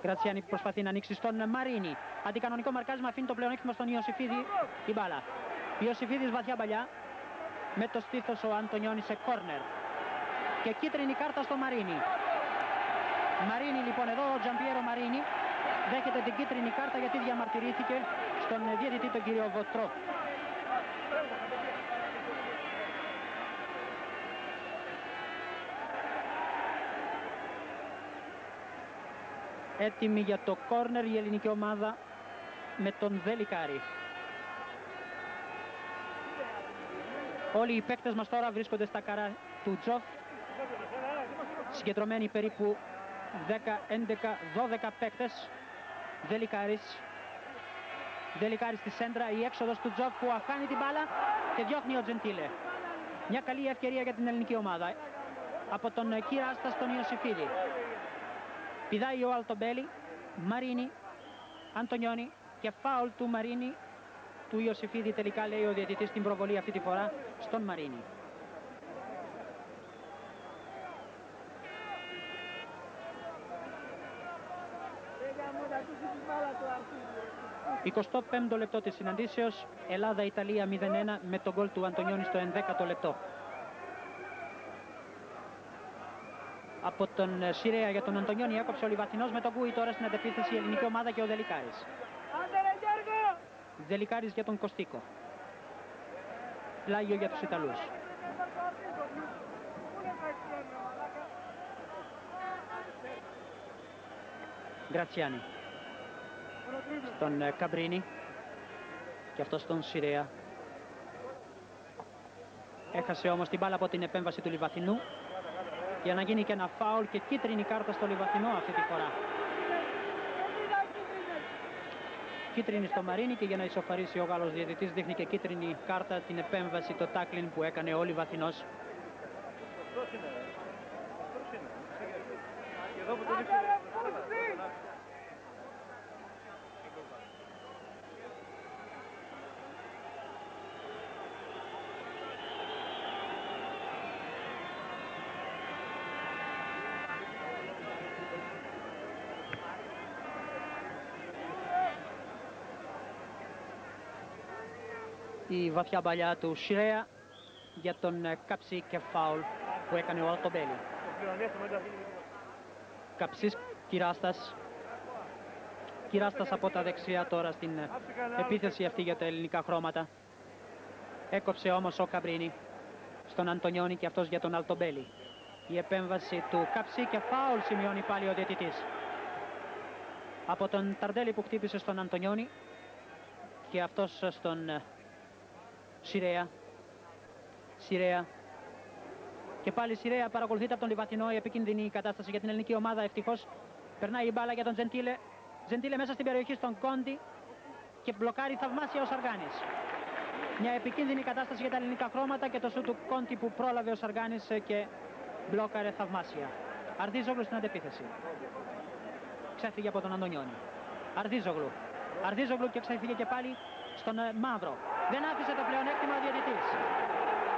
Γκρατσιάνι που προσπαθεί να ανοίξει στον Μαρίνι. Αντικανονικό μαρκάρισμα, αφήνει το πλεονέκτημα στον Ιωσηφίδη. Η μπάλα. Ιωσηφίδης βαθιά παλιά. Με το στήθος ο Αντονιόνι σε κόρνερ. Και κίτρινη κάρτα στο Μαρίνι. Μαρίνι λοιπόν εδώ, ο Τζαμπιέρο Μαρίνι. Δέχεται την κίτρινη κάρτα γιατί διαμαρτυρήθηκε στον διαιτητή τον κύριο Βοτρό. Έτοιμη για το κόρνερ η ελληνική ομάδα με τον Δελικάρη. Όλοι οι παίκτες μας τώρα βρίσκονται στα καρά του Τζοφ. Συγκεντρωμένοι περίπου 10, 11, 12 παίκτες. Δελικάρης. Δελικάρης στη σέντρα, η έξοδος του Τζοφ που αφάνει την μπάλα και διώχνει ο Τζεντίλε. Μια καλή ευκαιρία για την ελληνική ομάδα. Από τον Κυράστα στον Ιωσηφίδη. Πηδάει ο Αλτομπέλι, Μαρίνι, Αντονιόνι και φάουλ του Μαρίνι, του Ιωσηφίδη τελικά λέει ο διαιτητής την προβολή αυτή τη φορά στον Μαρίνι. Το 25ο λεπτό της συναντήσεως, Ελλάδα-Ιταλία 0-1 με τον γκολ του Αντονιόνι στο 11ο λεπτό. Από τον Σιρέα για τον Αντονιόνι έκοψε ο Λιβαθινός με τον Κούι τώρα στην αντεπίθεση η ελληνική ομάδα και ο Δελικάρης. Δελικάρης για τον Κωστίκο. Πλάγιο για τους Ιταλούς. Γκρατσιάνι. Στον Καμπρίνι και αυτό στον Σιρέα. Έχασε όμως την μπάλα από την επέμβαση του Λιβαθινού για να γίνει και ένα φάουλ και κίτρινη κάρτα στο Λιβαθινό αυτή τη φορά. Κίτρινη στο Μαρίνι και για να ισοφαρίσει ο Γάλλος διαιτητής δείχνει και κίτρινη κάρτα την επέμβαση, το τάκλιν που έκανε ο Λιβαθινός. Η βαθιά παλιά του Σιρέα για τον Καψή και φάουλ που έκανε ο Αλτομπέλι. Καψής, Κυράστας. Κυράστας από τα δεξιά τώρα στην επίθεση αυτή για τα ελληνικά χρώματα. Έκοψε όμως ο Καμπρίνι στον Αντονιόνι και αυτός για τον Αλτομπέλι. Η επέμβαση του Καψή και φάουλ σημειώνει πάλι ο διαιτητής. Από τον Ταρντέλι που χτύπησε στον Αντονιόνι και αυτός στον Σιρέα. Σιρέα. Και πάλι Σιρέα παρακολουθείται από τον Λιβαθινό. Η επικίνδυνη κατάσταση για την ελληνική ομάδα. Ευτυχώς περνάει η μπάλα για τον Τζεντίλε. Τζεντίλε μέσα στην περιοχή στον Κόντι και μπλοκάρει θαυμάσια ο Σαργάνης. Μια επικίνδυνη κατάσταση για τα ελληνικά χρώματα και το σουτ του Κόντι που πρόλαβε ο Σαργάνης και μπλόκαρε θαυμάσια. Αρδίζογλου στην αντεπίθεση. Ξέφυγε από τον Αντονιόνι. Αρδίζογλου. Αρδίζογλου και ξέφυγε και πάλι στον Μαύρο. Δεν άφησε το πλεονέκτημα ο διαιτητής.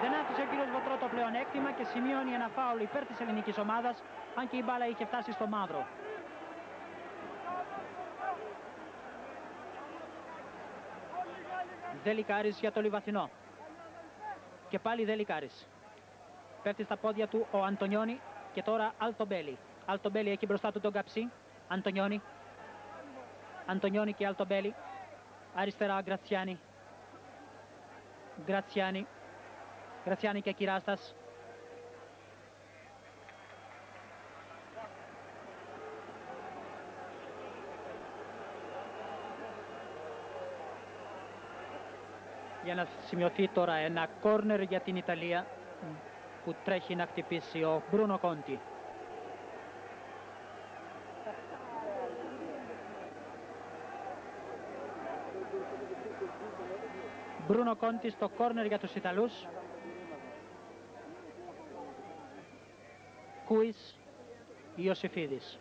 Δεν άφησε ο κύριος Βοτρό το πλεονέκτημα και σημειώνει ένα φάουλ υπέρ της ελληνικής ομάδας, αν και η μπάλα είχε φτάσει στο Μαύρο. Δελικάρης για το Λιβαθινό. Και πάλι Δελικάρης. Πέφτει στα πόδια του ο Αντονιόνι και τώρα Αλτομπέλι. Αλτομπέλι έχει μπροστά του τον Καψή. Αντονιόνι. Αντονιόνι και Αλτομπέλι. Αριστερά Γκρατσιάνι. Γκρατσιάνι. Γκρατσιάνι και Κυράστας. Για να σημειωθεί τώρα ένα κόρνερ για την Ιταλία που τρέχει να χτυπήσει ο Μπρούνο Κόντι. Μπρούνο Κόντι στο κόρνερ για τους Ιταλούς. Κούης, Ιωσηφίδης.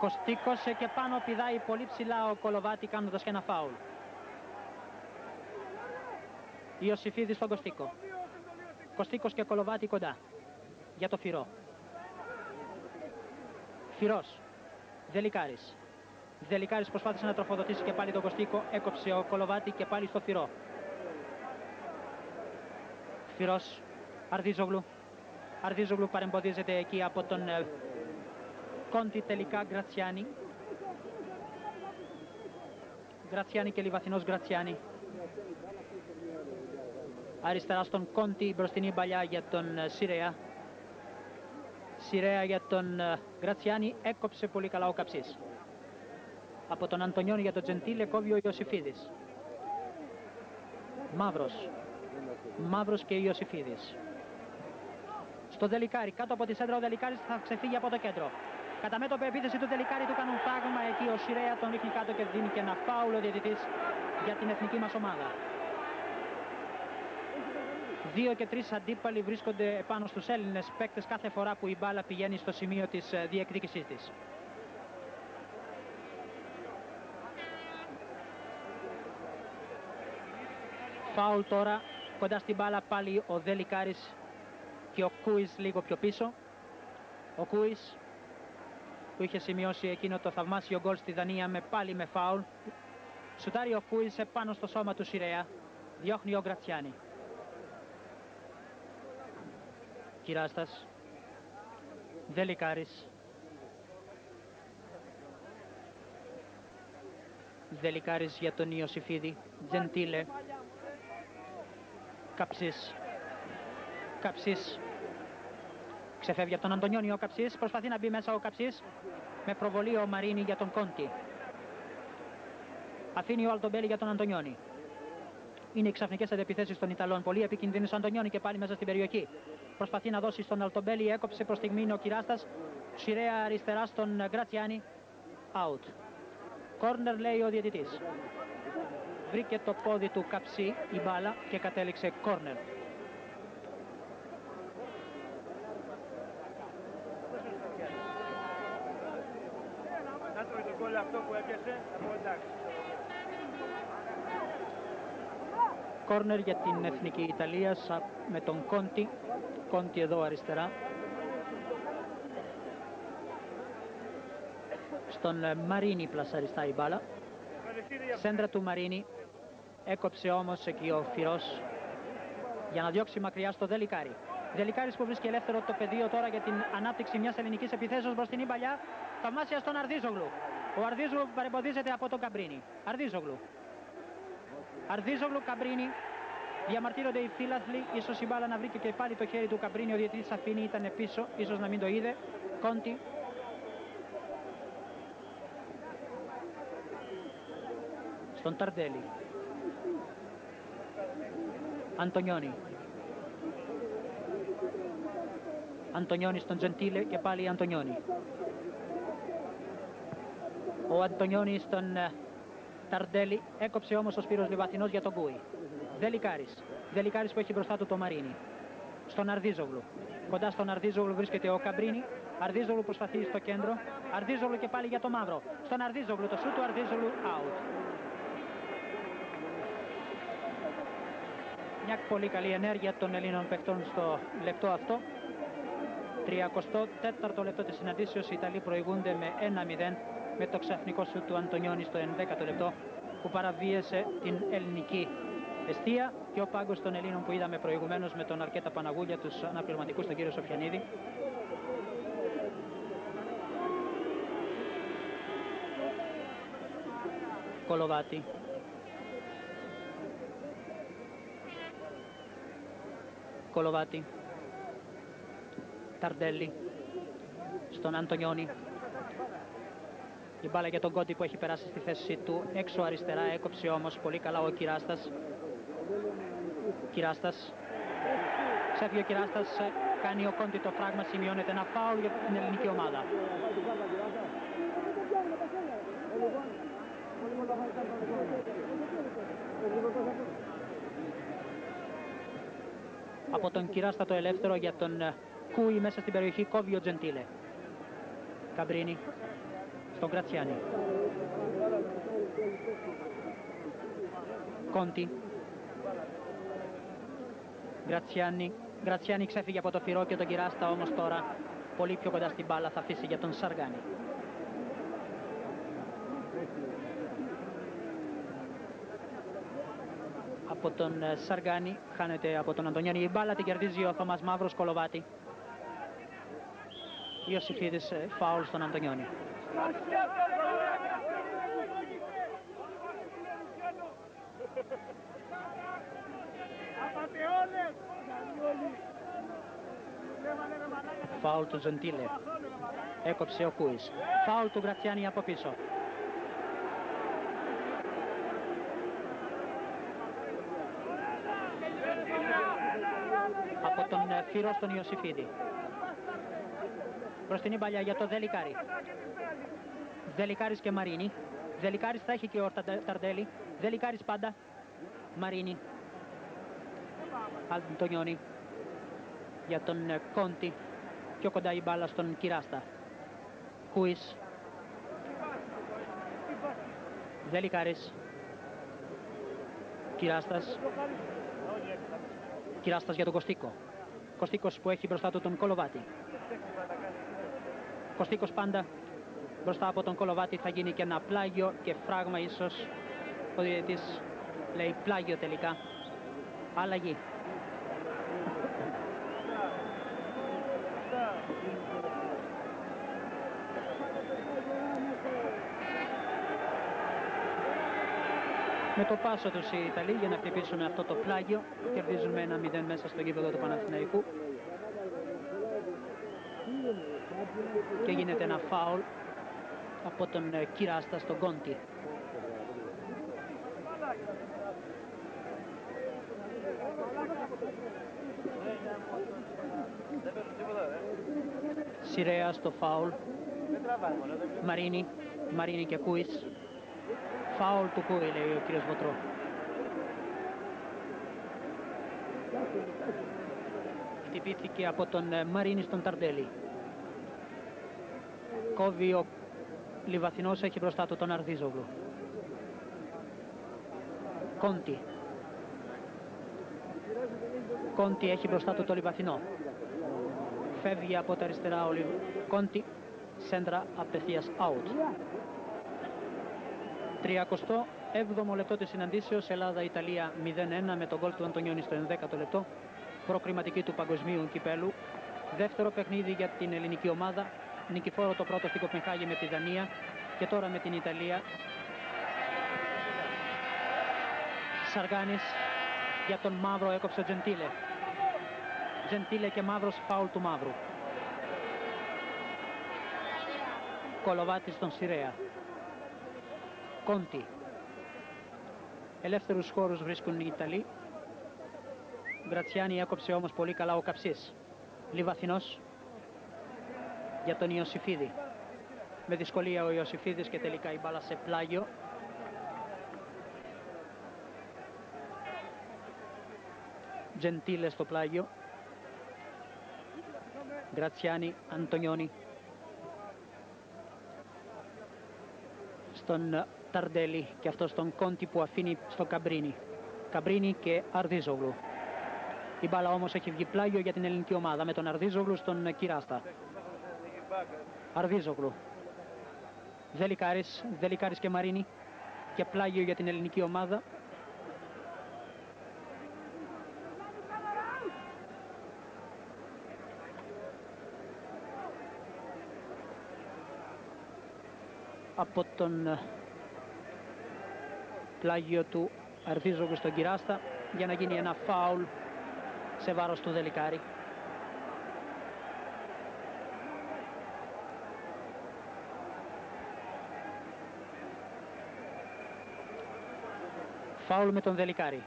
Κωστίκος και πάνω πηδάει πολύ ψηλά ο Κολοβάτι κάνοντας και ένα φάουλ. Ιωσηφίδης στον Κωστίκο. Κωστίκος και Κολοβάτι κοντά. Για το Φυρό. Φυρός. Δελικάρης. Δελικάρης προσπάθησε να τροφοδοτήσει και πάλι τον Κωστίκο. Έκοψε ο Κολοβάτι και πάλι στο Φυρό. Φυρός. Αρδίζογλου. Αρδίζογλου παρεμποδίζεται εκεί από τον Κόντι, τελικά Γκρατσιάνι. Γκρατσιάνι και Λιβαθινός Γκρατσιάνι. Αριστερά στον Κόντι, μπροστινή παλιά για τον Σιρέα. Σιρέα για τον Γκρατσιάνι, έκοψε πολύ καλά ο Καψής. Από τον Αντονιόνι για τον Τζεντίλε, κόβει ο Ιωσηφίδης. Μαύρος. Μαύρος και Ιωσηφίδης. Στο Δελικάρι, κάτω από τη σέντρα ο Δελικάρης θα ξεφύγει από το κέντρο. Κατά μέτωπη επίθεση του Δελικάρι του κάνουν τάγμα, εκεί ο Σιρέα τον ρίχνει κάτω και δίνει και ένα φάουλο διαιτητής για την εθνική μας ομάδα. Δύο και τρεις αντίπαλοι βρίσκονται επάνω στους Έλληνες παίκτες κάθε φορά που η μπάλα πηγαίνει στο σημείο της διεκδίκησής της. Φάουλ τώρα, κοντά στην μπάλα πάλι ο Δελικάρης και ο Κούης λίγο πιο πίσω. Ο Κούης που είχε σημειώσει εκείνο το θαυμάσιο γκολ στη Δανία με πάλι με φάουλ. Σουτάρει ο Κούης επάνω στο σώμα του Σιρέα, διώχνει ο Γκρατσιάνι. Κυράστας, Δελικάρης. Δελικάρης για τον Ιωσηφίδη, Τζεντίλε. Καψής. Καψής. Ξεφεύγει από τον Αντονιόνι ο Καψής, προσπαθεί να μπει μέσα ο Καψής. Με προβολή ο Μαρίνι για τον Κόντι. Αφήνει ο Αλτομπέλι για τον Αντονιόνι. Είναι οι ξαφνικές αντεπιθέσεις των Ιταλών. Πολύ επικίνδυνος ο Αντονιόνι και πάλι μέσα στην περιοχή. Προσπαθεί να δώσει στον Αλτομπέλι, έκοψε προς στιγμή ο Κυράστας. Σιρέα αριστερά στον Γκρατσιάνι. Out. Κόρνερ λέει ο διαιτητής. Βρήκε το πόδι του Καψή η μπάλα και κατέληξε κόρνερ. Κόρνερ για την Εθνική Ιταλία με τον Κόντι. Κόντι εδώ αριστερά. Στον Μαρίνι πλασαριστά η μπάλα. Σέντρα του Μαρίνι. Έκοψε όμως εκεί ο Φυρός για να διώξει μακριά στο Δελικάρι. Δελικάρις που βρίσκει ελεύθερο το πεδίο τώρα για την ανάπτυξη μιας ελληνικής επιθέσεως προς την παλιά. Θαυμάσια στον Αρδίζογλου. Ο Αρδίζογλου παρεμποδίζεται από τον Καμπρίνι. Αρδίζογλου. Αρδίζογλου, Καμπρίνι. Διαμαρτύρονται οι φίλαθλοι. Ίσως η μπάλα να βρήκε και πάλι το χέρι του Καμπρίνι. Ο διαιτητής αφήνει, ήταν πίσω. Ίσως να μην το είδε. Κόντι. Στον Ταρντέλι. Αντονιόνι. Αντονιόνι στον Τζεντίλε και πάλι Αντονιόνι. Ο Αντονιόνι στον Ταρντέλι, έκοψε όμως ο Σπύρος Λιβαθινός για τον Κούι. Δελικάρης. Δελικάρης που έχει μπροστά του το Μαρίνι. Στον Αρδίζογλου. Κοντά στον Αρδίζογλου βρίσκεται ο Καμπρίνι. Αρδίζογλου προσπαθεί στο κέντρο. Αρδίζογλου και πάλι για το μαύρο. Στον Αρδίζογλου το σούτ, Αρδίζογλου out. Μια πολύ καλή ενέργεια των Ελλήνων παιχτών στο λεπτό αυτό. 34ο λεπτό της συναντήσεως. Οι Ιταλοί προηγούνται με 1-0 με το ξαφνικό σούτ του Αντονιόνι στο 11ο λεπτό που παραβίασε την ελληνική εστία και ο πάγκος των Ελλήνων που είδαμε προηγουμένως με τον αρκέτα Παναγούλια, τους αναπληρωματικούς, τον κύριο Σοφιανίδη. Κολοβάτι. Κολοβάτι. Ταρντέλι. Στον Αντονιόνι. Η μπάλα για τον Κόντι που έχει περάσει στη θέση του έξω αριστερά, έκοψε όμως πολύ καλά ο Κυράστας. Κυράστας. Ξέφυγε ο Κυράστας, κάνει ο Κόντι το φράγμα, σημειώνεται ένα φάουλ για την ελληνική ομάδα. Από τον Κυράστα το ελεύθερο για τον Κούη μέσα στην περιοχή, κόβει ο Τζεντίλε. Καμπρίνι στον Γκρατσιάνι. Κόντι. Γκρατσιάνι. Γκρατσιάνι ξέφυγε από το Φυρό και τον Κυράστα, όμως τώρα πολύ πιο κοντά στην μπάλα θα αφήσει για τον Σαργάνι. Από τον Σαργάνι χάνεται από τον Αντωνιόνι η μπάλα, την κερδίζει ο Θωμάς Μαύρος. Κολοβάτι. Ιωσηφίδης, φάουλ στον Αντωνιόνι. Φάουλ του Τζεντίλε. Έκοψε ο Κούης. Φάουλ του Γκρατσιάνι από πίσω. Από τον Φυρό στον Ιωσηφίδη. Προς την Ιμπαλιά για το Δελικάρη. Δελικάρης και Μαρίνι. Δελικάρης θα έχει και ο Ταρντέλι. Δελικάρης πάντα. Μαρίνι. Αντωνιόνι. Για τον Κόντι. Πιο κοντά η μπάλα στον Κυράστα. Κούης. Δελικάρης. Κυράστας. Κυράστας για τον Κωστίκο. Κωστίκος που έχει μπροστά του τον Κολοβάτι. Κωστίκος πάντα μπροστά από τον Κολοβάτι. Θα γίνει και ένα πλάγιο και φράγμα ίσως. Ο διαιτητής λέει πλάγιο τελικά. Αλλαγή. Με το πάσο τους οι Ιταλοί για να χτυπήσουν αυτό το πλάγιο, κερδίζουν με 1-0 μέσα στο γήπεδο του Παναθηναϊκού. Και γίνεται ένα φάουλ από τον Κυράστα στον Κόντι. Σιρέα στο φάουλ. Μαρίνι, Μαρίνι και Κούης. Φάουλ του Κούη, λέει ο κύριος Βοτρό. Χτυπήθηκε από τον Μαρίνι στον Ταρντέλι. Κόβει ο Λιβαθινός, έχει μπροστά του τον Αρδίζογλου. Κόντι. Κόντι έχει μπροστά του τον Λιβαθινό. Φεύγει από τα αριστερά ο Κόντι. Σέντρα απευθείας out. 37ο λεπτό της συναντήσεως, Ελλάδα-Ιταλία 0-1 με τον γκολ του Αντωνιόνι στο 11ο λεπτό. Προκριματική του παγκοσμίου κυπέλου. Δεύτερο παιχνίδι για την ελληνική ομάδα. Νικηφόρο το πρώτο στην Κοπενχάγη με τη Δανία και τώρα με την Ιταλία. Σαργάνης για τον Μαύρο, έκοψε ο Τζεντίλε. Τζεντίλε και Μαύρος, φάουλ του Μαύρου. Κολοβάτι στον Σιρέα. Κόντι. Ελεύθερους χώρους βρίσκουν οι Ιταλοί. Γκρατσιάνι έκοψε όμως πολύ καλά ο Καψής. Λιβαθινός για τον Ιωσηφίδη. Με δυσκολία ο Ιωσηφίδης και τελικά η μπάλα σε πλάγιο. Τζεντίλε στο πλάγιο. Γκρατσιάνι, Αντονιόνι. Στον Ταρντέλι και αυτό στον Κόντι που αφήνει στον Καμπρίνι. Καμπρίνι και Αρδίζογλου. Η μπάλα όμως έχει βγει πλάγιο για την ελληνική ομάδα με τον Αρδίζογλου στον Κυράστα. Αρδίζογλου. Δελικάρης, Δελικάρης και Μαρίνι. Και πλάγιο για την ελληνική ομάδα. Από τον πλάγιο του Αρδίζογλου στον Κυράστα για να γίνει ένα φάουλ σε βάρος του Δελικάρη. Φάουλ με τον Δελικάρη.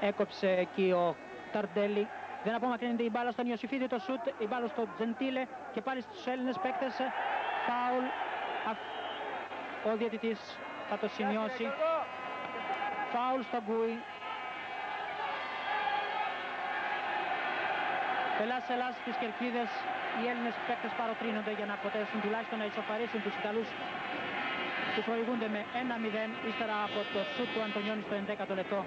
Έκοψε εκεί ο Ταρντέλι. Δεν απομακρύνεται η μπάλα στον Ιωσηφίδη, το σουτ, η μπάλα στον Τζεντίλε και πάλι στους Έλληνες παίκτες. Φάουλ. Ο διαιτητής θα το σημειώσει. Φάουλ στον Κούη. Ελάς στις κερκίδες. Οι Έλληνες παίκτες παροτρύνονται για να αποτελέσουν τουλάχιστον να ισοφαρίσουν τους Ιταλούς που προηγούνται με 1-0 ύστερα από το σουτ του Αντωνιόνι στο 11ο λεπτό.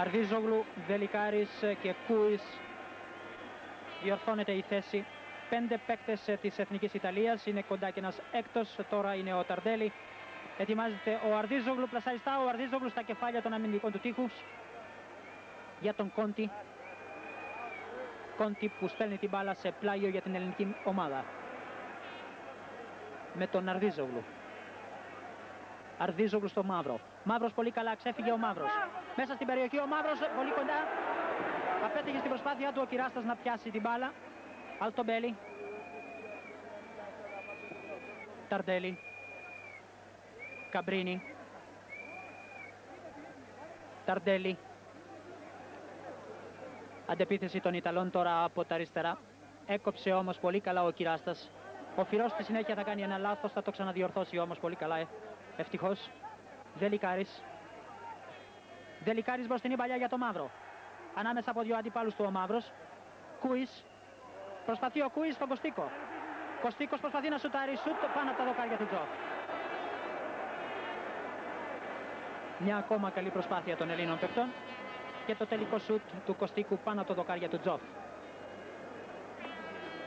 Αρδίζογλου, Δελικάρης και Κούης. Διορθώνεται η θέση. 5 παίκτες της Εθνικής Ιταλίας. Είναι κοντά και ένας έκτος. Τώρα είναι ο Ταρντέλι. Ετοιμάζεται ο Αρδίζογλου. Πλασαριστά ο Αρδίζογλου στα κεφάλια των αμυντικών του τείχους. Για τον Κόντι. Κόντι που στέλνει την μπάλα σε πλάγιο για την ελληνική ομάδα. Με τον Αρδίζογλου. Αρδίζογλου στο Μαύρο. Μαύρος πολύ καλά, ξέφυγε ο Μαύρος. Μέσα στην περιοχή ο Μαύρος, πολύ κοντά. Απέτυχε στην προσπάθειά του ο Κυράστας να πιάσει την μπάλα. Αλτομπέλι. Ταρντέλι. Καμπρίνι. Ταρντέλι. Αντεπίθεση των Ιταλών τώρα από τα αριστερά. Έκοψε όμως πολύ καλά ο Κυράστας. Ο Φυρός στη συνέχεια θα κάνει ένα λάθος, θα το ξαναδιορθώσει όμως πολύ καλά. Ευτυχώς. Δελικάρης. Δελικάρης μπροστινή παλιά για το Μαύρο. Ανάμεσα από δύο αντιπάλους του ο Μαύρος. Κούης. Προσπαθεί ο Κούης στον Κωστίκο. Κωστίκος προσπαθεί να σουτάρει. Σουτ πάνω από τα δοκάρια του Τζοφ. Μια ακόμα καλή προσπάθεια των Ελλήνων παικτών. Και το τελικό σουτ του Κωστίκου πάνω από τα δοκάρια του Τζοφ.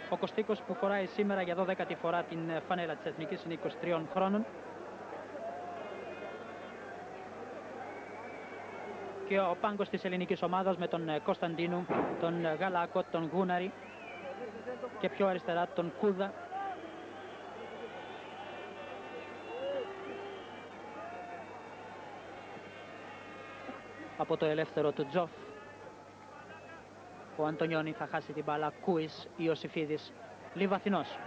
Ο Κωστίκος που φοράει σήμερα για 12η φορά την φανέλα της Εθνικής, είναι 23 χρόνων. Και ο πάγκος της ελληνικής ομάδας με τον Κωνσταντίνου, τον Γαλάκο, τον Γούναρη και πιο αριστερά τον Κούδα. Από το ελεύθερο του Τζοφ, ο Αντωνιόνι θα χάσει την μπάλα. Κούης, Ιωσηφίδης, Λιβαθινός.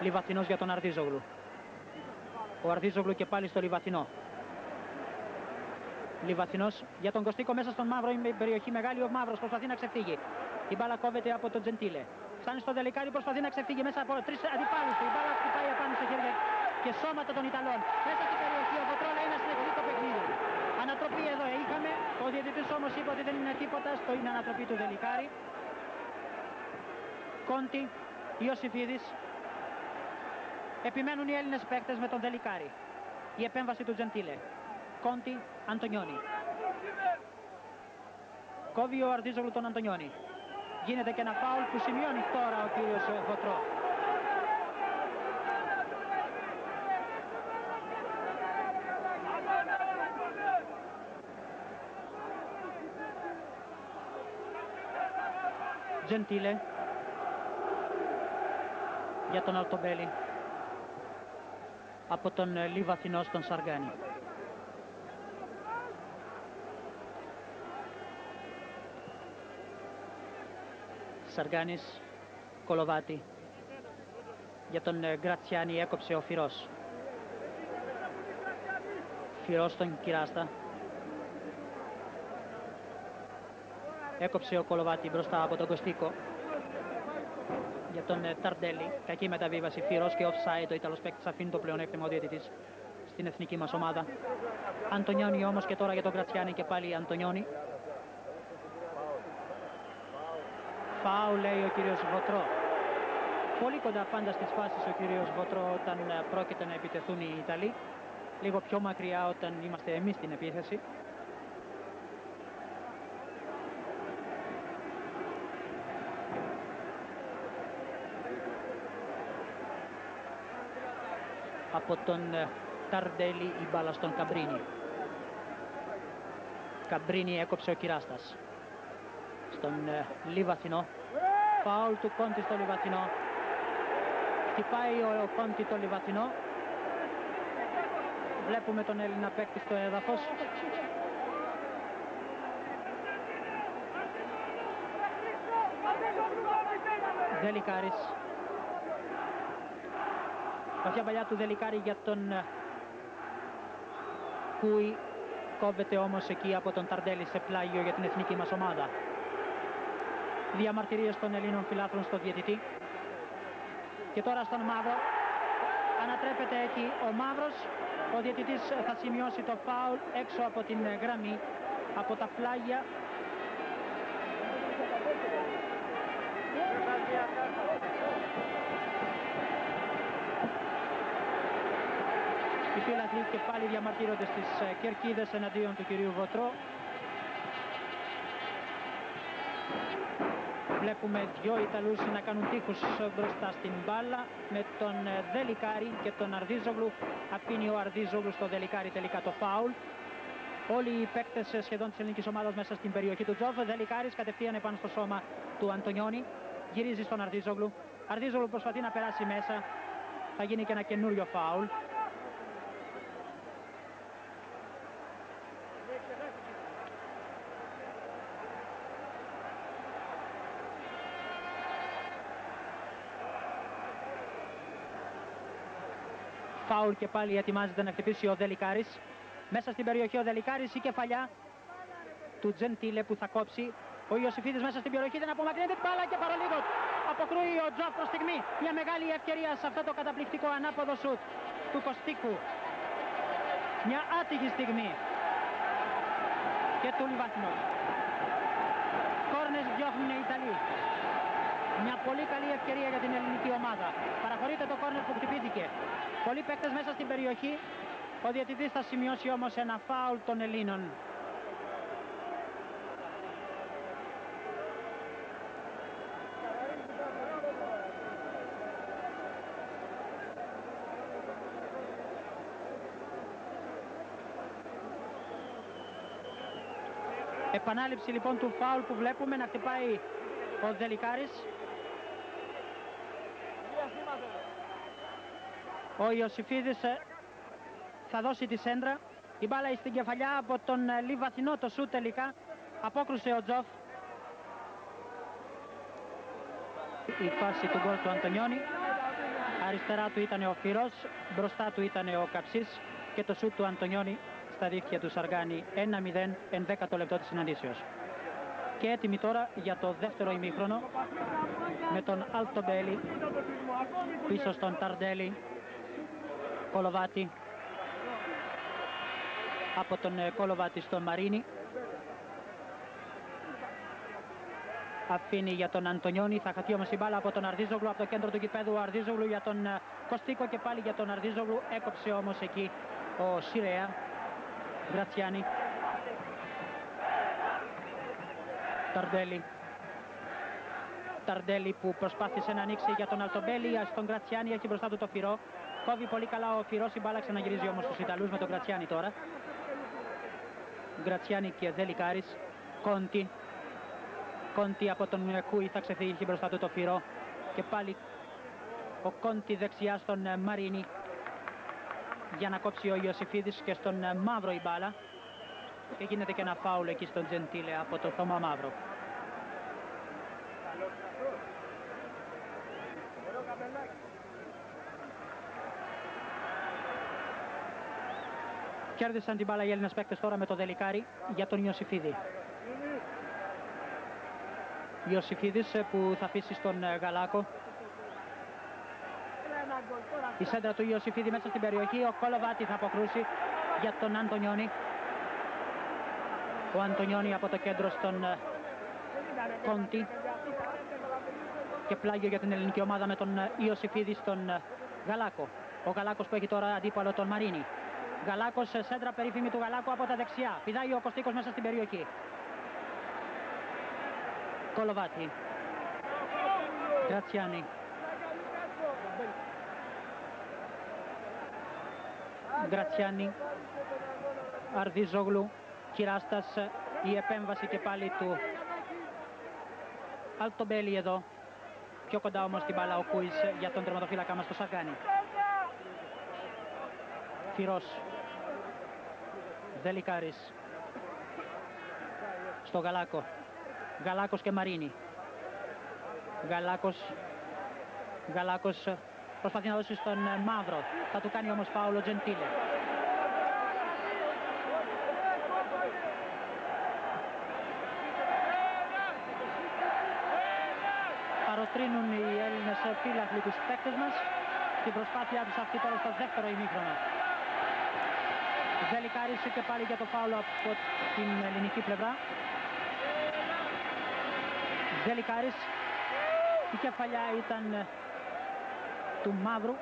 Λιβαθινός για τον Αρδίζογλου. Ο Αρδίζογλου και πάλι στο Λιβαθινό. Λιβαθινός για τον Κωστίκο μέσα στον Μαύρο, είναι η περιοχή μεγάλη. Ο Μαύρος προσπαθεί να ξεφύγει. Η μπάλα κόβεται από τον Τζεντίλε. Φτάνει στο Δελικάρι, προσπαθεί να ξεφύγει μέσα από 3 αντιπάλους του. Η μπάλα χτυπάει απάνω στα χέρια και σώματα των Ιταλών. Μέσα στην περιοχή ο Βοτρό λέει να συνεχίσει το παιχνίδι. Ανατροπή εδώ είχαμε. Ο διαιτητής όμως είπε ότι δεν είναι τίποτα. Στο είναι ανατροπή του Δελικάρι. Κόντι, Ιωσηφίδης. Επιμένουν οι Έλληνες παίκτες με τον Δελικάρι. Η επέμβαση του Τζεντίλε. Κόντι, Αντωνιόνι. Κόβει ο Αρδίζογλου τον Αντωνιόνι. Γίνεται και ένα φάουλ που σημειώνει τώρα ο κύριος Βοτρό. Τζεντίλε για τον Αλτομπέλι. Από τον Λιβαθινό στον Σαργάνη. Σαργάνης, Κολοβάτι. Για τον Γκρατσιάνι έκοψε ο Φυρός. Φυρός στον Κυράστα. Έκοψε ο Κολοβάτι μπροστά από τον Κωστίκο. Για τον Ταρντέλι. Κακή μεταβίβαση. Φυρός και offside. Ο Ιταλός παίκτης αφήνει το πλεονέκτημα ο διαιτητής. την εθνική μας ομάδα. Αντονιόνι όμως και τώρα για τον Γκρατσιάνι και πάλι Αντονιόνι. Φάου λέει ο κύριος Βοτρό. Πολύ κοντά πάντα στις φάσεις ο κύριος Βοτρό όταν πρόκειται να επιτεθούν οι Ιταλοί. Λίγο πιο μακριά όταν είμαστε εμείς στην επίθεση. Από τον Ταρντέλι η μπάλα στον Καμπρίνι. Καμπρίνι έκοψε ο Κυράστας. Στον Λιβαθινό. Φάουλ του Κόντι στο Λιβαθινό. Χτυπάει ο Κόντι το Λιβαθινό. Βλέπουμε τον Έλληνα παίκτη στο έδαφος. Δελικάρης. Βαθιά παλιά του Δελικάρη για τον Κούη. Κόβεται όμως εκεί από τον Ταρντέλι σε πλάγιο για την εθνική μας ομάδα. Διαμαρτυρίες των Ελλήνων φιλάθλων στο διαιτητή. Και τώρα στον Μαύρο. Ανατρέπεται εκεί ο Μαύρος. Ο διαιτητής θα σημειώσει το φάουλ έξω από την γραμμή, από τα πλάγια. Οι φιλαθλοί και πάλι διαμαρτύρονται στις κερκίδες εναντίον του κυρίου Βοτρό. Βλέπουμε δυο Ιταλούς να κάνουν τείχους μπροστά στην μπάλα με τον Δελικάρη και τον Αρδίζογλου. Αφήνει ο Αρδίζογλου στο Δελικάρη τελικά το φάουλ. Όλοι οι παίκτες σχεδόν της ελληνικής ομάδας μέσα στην περιοχή του Τζοφ. Δελικάρης κατευθείαν επάνω στο σώμα του Αντονιόνι. Γυρίζει στον Αρδίζογλου. Αρδίζογλου προσπαθεί να περάσει μέσα. Θα γίνει και ένα καινούριο φάουλ. Φάουλ και πάλι ετοιμάζεται να χτυπήσει ο Δελικάρης. Μέσα στην περιοχή ο Δελικάρης, η κεφαλιά του Τζεντίλε που θα κόψει. Ο Ιωσηφίδης μέσα στην περιοχή δεν απομακρύνεται την μπάλα και παραλίγο αποκρούει ο Τζοφ προς στιγμή. Μια μεγάλη ευκαιρία σε αυτό το καταπληκτικό ανάποδο σουτ του Κωστίκου. Μια άτυχη στιγμή και του Λιβαθινός. Κόρνες διώχνουν οι Ιταλοί. Μια πολύ καλή ευκαιρία για την ελληνική ομάδα. Παραχωρείται το κόρνερ που χτυπήθηκε. Πολλοί παίκτες μέσα στην περιοχή. Ο διαιτητής θα σημειώσει όμως ένα φάουλ των Ελλήνων. Επανάληψη λοιπόν του φάουλ που βλέπουμε να χτυπάει ο Δελικάρης. Ο Ιωσηφίδης θα δώσει τη σέντρα. Η μπάλα στην κεφαλιά από τον Λιβαθινό, το σου τελικά. Απόκρουσε ο Τζοφ. Η φάση του γκολ του Αντονιόνι. Αριστερά του ήταν ο Φυρός, μπροστά του ήταν ο Καψής και το σου του Αντονιόνι στα δίχτυα του Σαργάνη. 1-0 εν 10ο λεπτό της συναντήσεως. Και έτοιμοι τώρα για το δεύτερο ημίχρονο με τον Αλτομπέλι πίσω στον Ταρντέλι. Κολοβάτι, από τον Κολοβάτι στον Μαρίνι, αφήνει για τον Αντονιόνι, θα χαθεί όμως η μπάλα από τον Αρδίζογλου, από το κέντρο του γηπέδου ο Αρδίζογλου για τον Κωστίκο και πάλι για τον Αρδίζογλου, έκοψε όμως εκεί ο Σιρέα, Γκρατσιάνι, Ταρντέλι. Ταρντέλι που προσπάθησε να ανοίξει για τον Αλτομπέλι, στον Γκρατσιάνι έχει μπροστά του το Φυρό. Κόβει πολύ καλά ο Φυρός, η μπάλα ξαναγυρίζει όμως στους Ιταλούς με τον Γκρατσιάνι τώρα. Γκρατσιάνι και Δελικάρης. Κόντι. Κόντι από τον Κούι θα ξεφύγει μπροστά του το Φυρό. Και πάλι ο Κόντι δεξιά στον Μαρίνι για να κόψει ο Ιωσηφίδης και στον Μαύρο η μπάλα. Και γίνεται και ένα φάουλ εκεί στον Τζεντίλε από τον Θωμά Μαύρο. Κέρδισαν την μπάλα οι Έλληνες παίκτες τώρα με το Δελικάρι για τον Ιωσηφίδη. Ιωσηφίδης που θα αφήσει στον Γαλάκο. Η σέντρα του Ιωσηφίδη μέσα στην περιοχή. Ο Κολοβάτι θα αποκρούσει για τον Αντονιόνι. Ο Αντονιόνι από το κέντρο στον Κόντι. Και πλάγιο για την ελληνική ομάδα με τον Ιωσηφίδη στον Γαλάκο. Ο Γαλάκος που έχει τώρα αντίπαλο τον Μαρίνι. Γαλάκος, σέντρα περίφημη του Γαλάκου από τα δεξιά. Πηδάει ο Κωστίκος μέσα στην περιοχή. Κολοβάτι. Γκρατσιάνι. Γκρατσιάνι. Αρδίζογλου. Κυράστας. Η επέμβαση και πάλι του Αλτομπέλι εδώ. Πιο κοντά όμως την μπάλα ο Κούης για τον τερματοφύλακα μας, το Σαργάνη. Φυρός. Δελικάρης. Στο Γαλάκο. Γαλάκος και Μαρίνι. Γαλάκος προσπαθεί να δώσει στον Μαύρο. Θα του κάνει όμως φάουλ ο Τζεντίλε. Παροτρύνουν οι Έλληνες φίλαθλοι τους παίκτες μας στην προσπάθειά τους αυτή τώρα στο δεύτερο ημίχρονο. Δελικάρης και πάλι για το φάουλο από την ελληνική πλευρά. Δελικάρης. Η κεφαλιά ήταν του Μαύρου.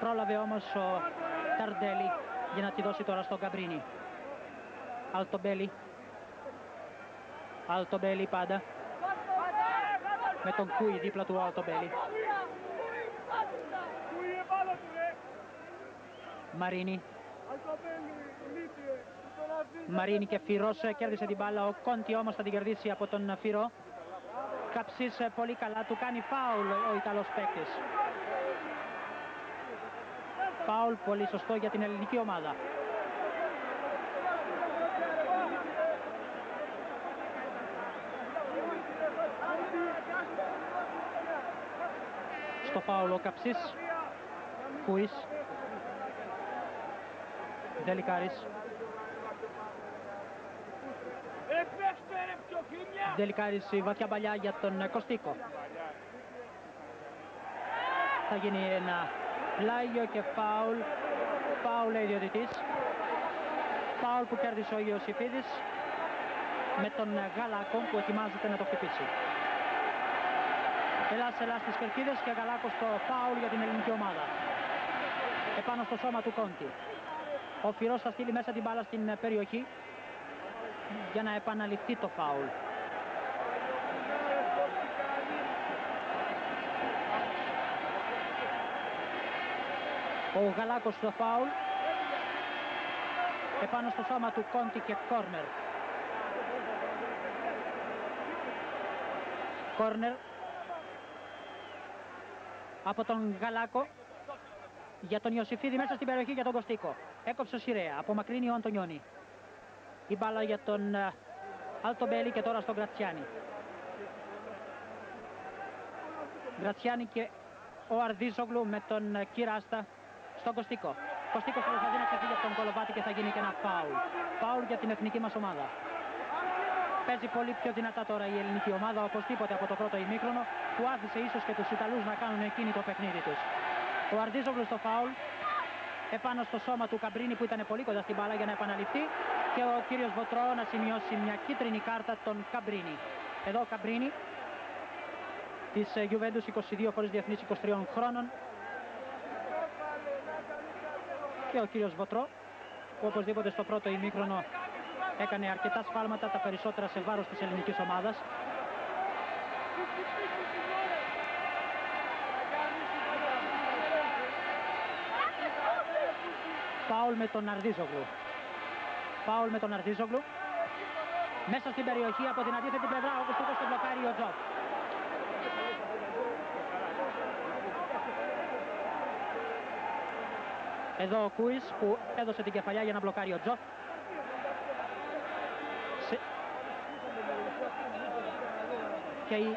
Πρόλαβε όμως ο Ταρντέλι για να τη δώσει τώρα στον Καμπρίνι. Αλτομπέλι. Αλτομπέλι πάντα. Με τον Κούι δίπλα του Αλτομπέλι. Μαρίνι. Μαρίνι και Φυρός, κέρδισε την μπάλα. Ο Κόντι όμως θα την κερδίσει από τον Φυρό. Καψής πολύ καλά, του κάνει φάουλ ο Ιταλός παίκτης. Φάουλ πολύ σωστό για την ελληνική ομάδα. Στο φάουλ ο Καψής. Κούης. Δελικάρης. Δελικάρης, η βαθιά παλιά για τον Κωστίκο. Θα γίνει ένα πλάγιο και φάουλ. Φάουλ λέει διαιτητής. Φάουλ που κέρδισε ο Ιωσηφίδης με τον Γαλάκο που ετοιμάζεται να το χτυπήσει. Ελάς στις κερκίδες και Γαλάκος το φάουλ για την ελληνική ομάδα. Επάνω στο σώμα του Κόντι. Ο Φυρός θα στείλει μέσα την μπάλα στην περιοχή για να επαναληφθεί το φάουλ. Ο Γαλάκος στο φάουλ. Επάνω στο σώμα του Κόντι και κόρνερ. Κόρνερ από τον Γαλάκο για τον Ιωσηφίδη μέσα στην περιοχή για τον Κωστίκο. Έκοψε ο Σιρέα, απομακρύνει ο Αντονιόνι. Η μπάλα για τον Αλτομπέλι και τώρα στον Γκρατσιάνι. Γκρατσιάνι και ο Αρδίζογλου με τον Κυράστα στον Κωστίκο. Κωστίκος θα δει να ξεφύγει από τον Κολοβάτι και θα γίνει και ένα φάουλ. Φάουλ για την εθνική μας ομάδα. Παίζει πολύ πιο δυνατά τώρα η ελληνική ομάδα, οπωσδήποτε από το πρώτο ημίχρονο, που άφησε ίσως και τους Ιταλούς να κάνουν εκείνη το παιχνίδι τους. Ο Αρδίζογλου στο φάουλ, επάνω στο σώμα του Καμπρίνι που ήταν πολύ κοντά στην μπάλα για να επαναληφθεί, και ο κύριος Βοτρό να σημειώσει μια κίτρινη κάρτα τον Καμπρίνι. Εδώ ο Καμπρίνι της Γιουβέντους, 22 χωρίς διεθνής, 23 χρόνων, και ο κύριος Βοτρό που οπωσδήποτε στο πρώτο ημίχρονο έκανε αρκετά σφάλματα, τα περισσότερα σε βάρος της ελληνικής ομάδας. Φάουλ με τον Αρδίζογλου. Φάουλ με τον Αρδίζογλου. Μέσα στην περιοχή από την αντίθετη πλευρά ο Κωστίκος το μπλοκάρει ο Τζοφ. Εδώ ο Κούης που έδωσε την κεφαλιά για να μπλοκάρει ο Τζοφ. Και η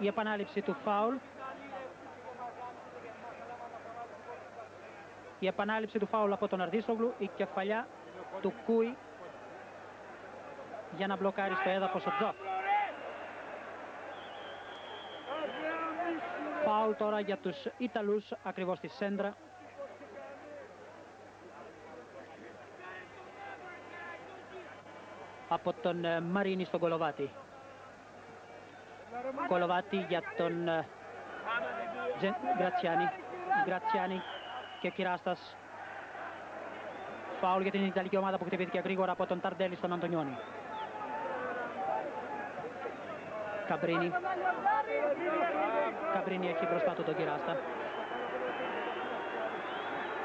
επανάληψη του φάουλ. Η επανάληψη του φάουλ από τον Αρδίζογλου, η κεφαλιά του Κούι για να μπλοκάρει στο έδαφος ο Τζοφ. φάουλ τώρα για τους Ιταλούς ακριβώς στη σέντρα. Από τον Μαρίνι στον Κολοβάτι. Κολοβάτι για τον Γκρατσιάνι. Γκρατσιάνι και Κυράστας. Φάουλ για την Ιταλική ομάδα που χτυπήθηκε γρήγορα από τον Ταρντέλι στον Αντονιόνι. Καμπρίνι. Καμπρίνι έχει μπροστά του τον Κυράστα.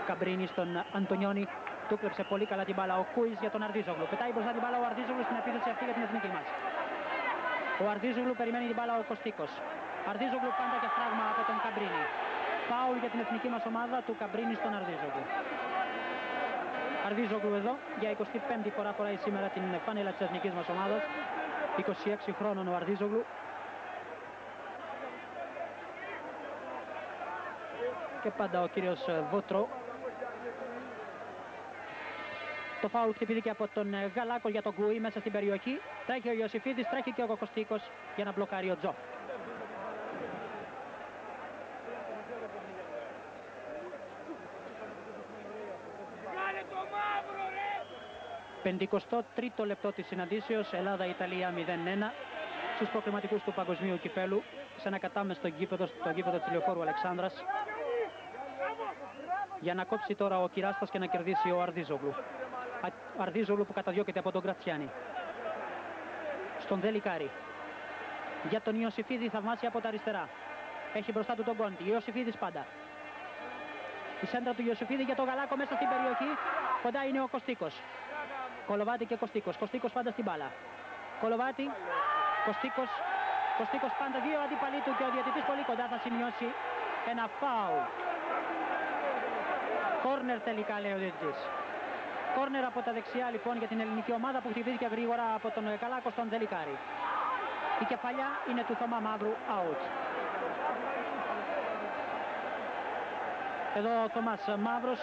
Καμπρίνι στον Αντονιόνι. Του κλέψε πολύ καλά την μπάλα ο Κούης για τον Αρδίζογλου. Πετάει μπροστά την μπάλα ο Αρδίζογλου στην επίθεση αυτή για την εθνική μας. Ο Αρδίζογλου περιμένει την μπάλα ο Κωστίκος. Αρδίζογλου πάντα και φράγμα από τον Καμπρίνι. Φάουλ για την εθνική μας ομάδα του Καμπρίνι στον Αρδίζογλου. Αρδίζογλου εδώ για 25η φορά φοράει σήμερα την φανέλα της εθνικής μας ομάδας. 26 χρόνων ο Αρδίζογλου. Και πάντα ο κύριος Βοτρό. Το φάουλ χτυπήθηκε από τον Γαλάκο για τον Κούη μέσα στην περιοχή. Τρέχει ο Ιωσηφίδης, τρέχει και ο Κωστίκος για να μπλοκάρει ο Τζοφ. Πεντηκοστό τρίτο λεπτό της συναντήσεως, Ελλάδα-Ιταλία 0-1 στους προκριματικούς του Παγκοσμίου Κυπέλου, σε ένα κατάμεστο γήπεδο, στο γήπεδο της Λεωφόρου Αλεξάνδρας, για να κόψει τώρα ο Κυράστας και να κερδίσει ο Αρδίζογλου. Αρδίζογλου που καταδιώκεται από τον Γκρατσιάνι. Στον Δελικάρη. Για τον Ιωσηφίδη, θαυμάσια από τα αριστερά. Έχει μπροστά του τον Κόντι. Ιωσηφίδης πάντα. Η σέντρα του Ιωσηφίδη για τον Γαλάκο μέσα στην περιοχή. Κοντά είναι ο Κωστίκος. Κολοβάτι και Κωστίκος. Κωστίκος πάντα στην μπάλα. Κολοβάτι, Κωστίκος. Κωστίκος πάντα, δύο αντίπαλοι του και ο διαιτητής πολύ κοντά θα σημειώσει ένα φάουλ. Κόρνερ τελικά, λέει ο διαιτητής. Κόρνερ από τα δεξιά λοιπόν για την ελληνική ομάδα που χτυπήθηκε γρήγορα από τον Γαλάκο στον Δελικάρη. Η κεφαλιά είναι του Θωμά Μαύρου, out. Εδώ ο Θωμάς Μαύρος,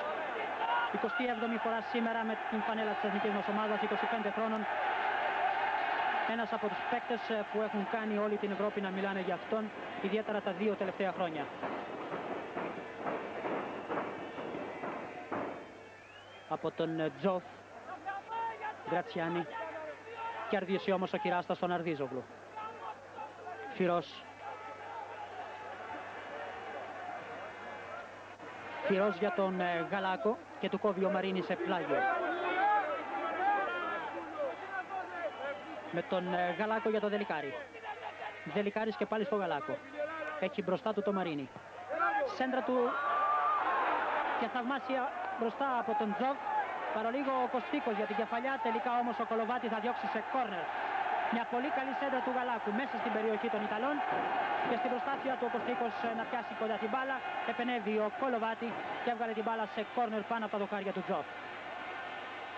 27η φορά σήμερα με την φανέλα της εθνικής μας ομάδας, 25 χρόνων. Ένας από τους παίκτες που έχουν κάνει όλη την Ευρώπη να μιλάνε για αυτόν, ιδιαίτερα τα δύο τελευταία χρόνια. Από τον Τζοφ, Γκρατσιάνι, κερδίσει όμως ο Κυράστας στον Αρδίζογλου. Φυρός. Φυρός για τον Γαλάκο και του κόβει ο Μαρίνι σε πλάγιο. Με τον Γαλάκο για τον Δελικάρη. Δελικάρης και πάλι στο Γαλάκο. Έχει μπροστά του το Μαρίνι. Σέντρα του και θαυμάσια μπροστά από τον Τζοφ. Παρολίγο ο Κωστίκος για την κεφαλιά. Τελικά όμως ο Κολοβάτι θα διώξει σε κόρνερ. Μια πολύ καλή σέντρα του Γαλάκου μέσα στην περιοχή των Ιταλών και στην προσπάθεια του ο Κωστίκος να πιάσει κοντά την μπάλα. Επενεύει ο Κολοβάτι και έβγαλε την μπάλα σε κόρνερ πάνω από τα δοκάρια του Τζοφ.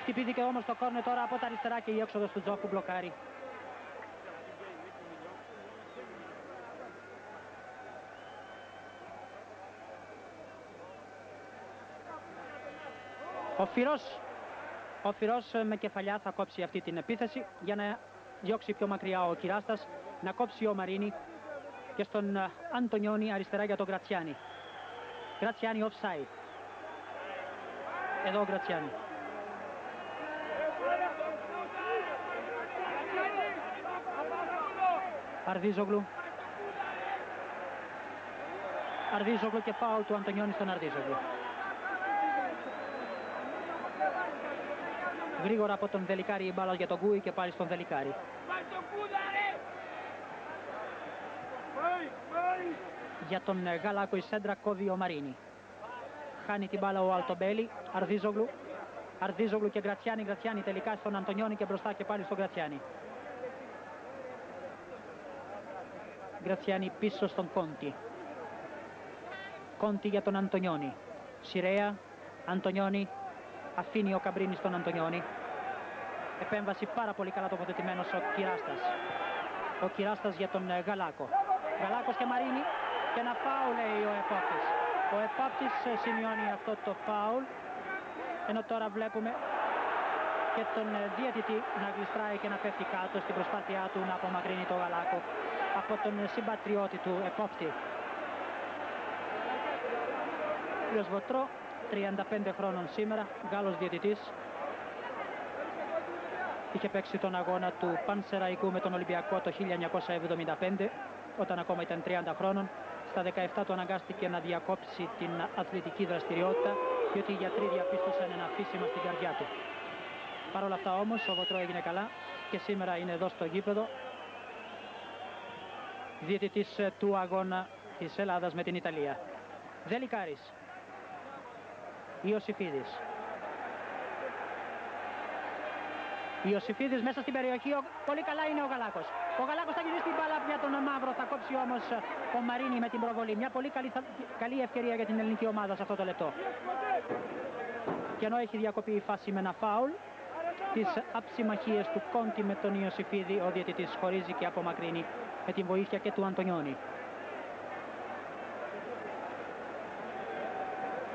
Χτυπήθηκε όμως το κόρνερ τώρα από τα αριστερά και η έξοδος του Τζοφ που μπλοκάρει. Ο Φυρός με κεφαλιά θα κόψει αυτή την επίθεση για να διώξει πιο μακριά ο Κυράστας, να κόψει ο Μαρίνι και στον Αντονιόνι αριστερά για τον Γκρατσιάνι. Γκρατσιάνι offside. Εδώ ο Γκρατσιάνι. Αρδίζογλου και φάουλ του Αντονιόνι στον Αρδίζογλου. Γρήγορα από τον Δελικάρη η μπάλα για τον Κούι και πάλι στον Δελικάρη. Για τον Γαλάκο η σέντρα, κόβει ο Μαρίνι. Χάνει την μπάλα ο Αλτομπέλι. Αρδίζογλου και Γκρατσιάνι. Γκρατσιάνι τελικά στον Αντονιόνι και μπροστά και πάλι στον Γκρατσιάνι. Γκρατσιάνι πίσω στον Κόντι. Κόντι για τον Αντονιόνι. Σιρέα, Αντονιόνι. Αφήνει ο Καμπρίνι στον Αντονιόνι. Επέμβαση πάρα πολύ καλά τοποθετημένος ο Κυράστας. Ο Κυράστας για τον Γαλάκο. Γαλάκος και Μαρίνι. Και ένα φάουλ, λέει ο επόπτης. Ο επόπτης σημειώνει αυτό το φάουλ. Ενώ τώρα βλέπουμε και τον διαιτητή να γλιστράει και να πέφτει κάτω στην προσπάθειά του να απομακρύνει το Γαλάκο από τον συμπατριώτη του επόπτη. κύριος Βοτρό, 35 χρόνων σήμερα, Γάλλος διαιτητής. Είχε παίξει τον αγώνα του Πανσεραϊκού με τον Ολυμπιακό το 1975, όταν ακόμα ήταν 30 χρόνων. Στα 17 του αναγκάστηκε να διακόψει την αθλητική δραστηριότητα, διότι οι γιατροί διαπίστωσαν ένα αφύσιμα στην καρδιά του. Παρ' όλα αυτά όμως ο Βοτρό έγινε καλά και σήμερα είναι εδώ στο γήπεδο, διαιτητής του αγώνα της Ελλάδας με την Ιταλία. Δελικάρης, Ιωσηφίδης. Ιωσηφίδης μέσα στην περιοχή, πολύ καλά είναι ο Γαλάκος. Ο Γαλάκος θα γυρίσει την μπάλα για τον Μαύρο, θα κόψει όμως ο Μαρίνι με την προβολή. Μια πολύ καλή ευκαιρία για την ελληνική ομάδα σε αυτό το λεπτό. Και ενώ έχει διακοπεί η φάση με ένα φάουλ, τις αψημαχίες του Κόντι με τον Ιωσηφίδη, ο διαιτητής χωρίζει και απομακρύνει με την βοήθεια και του Αντονιόνι.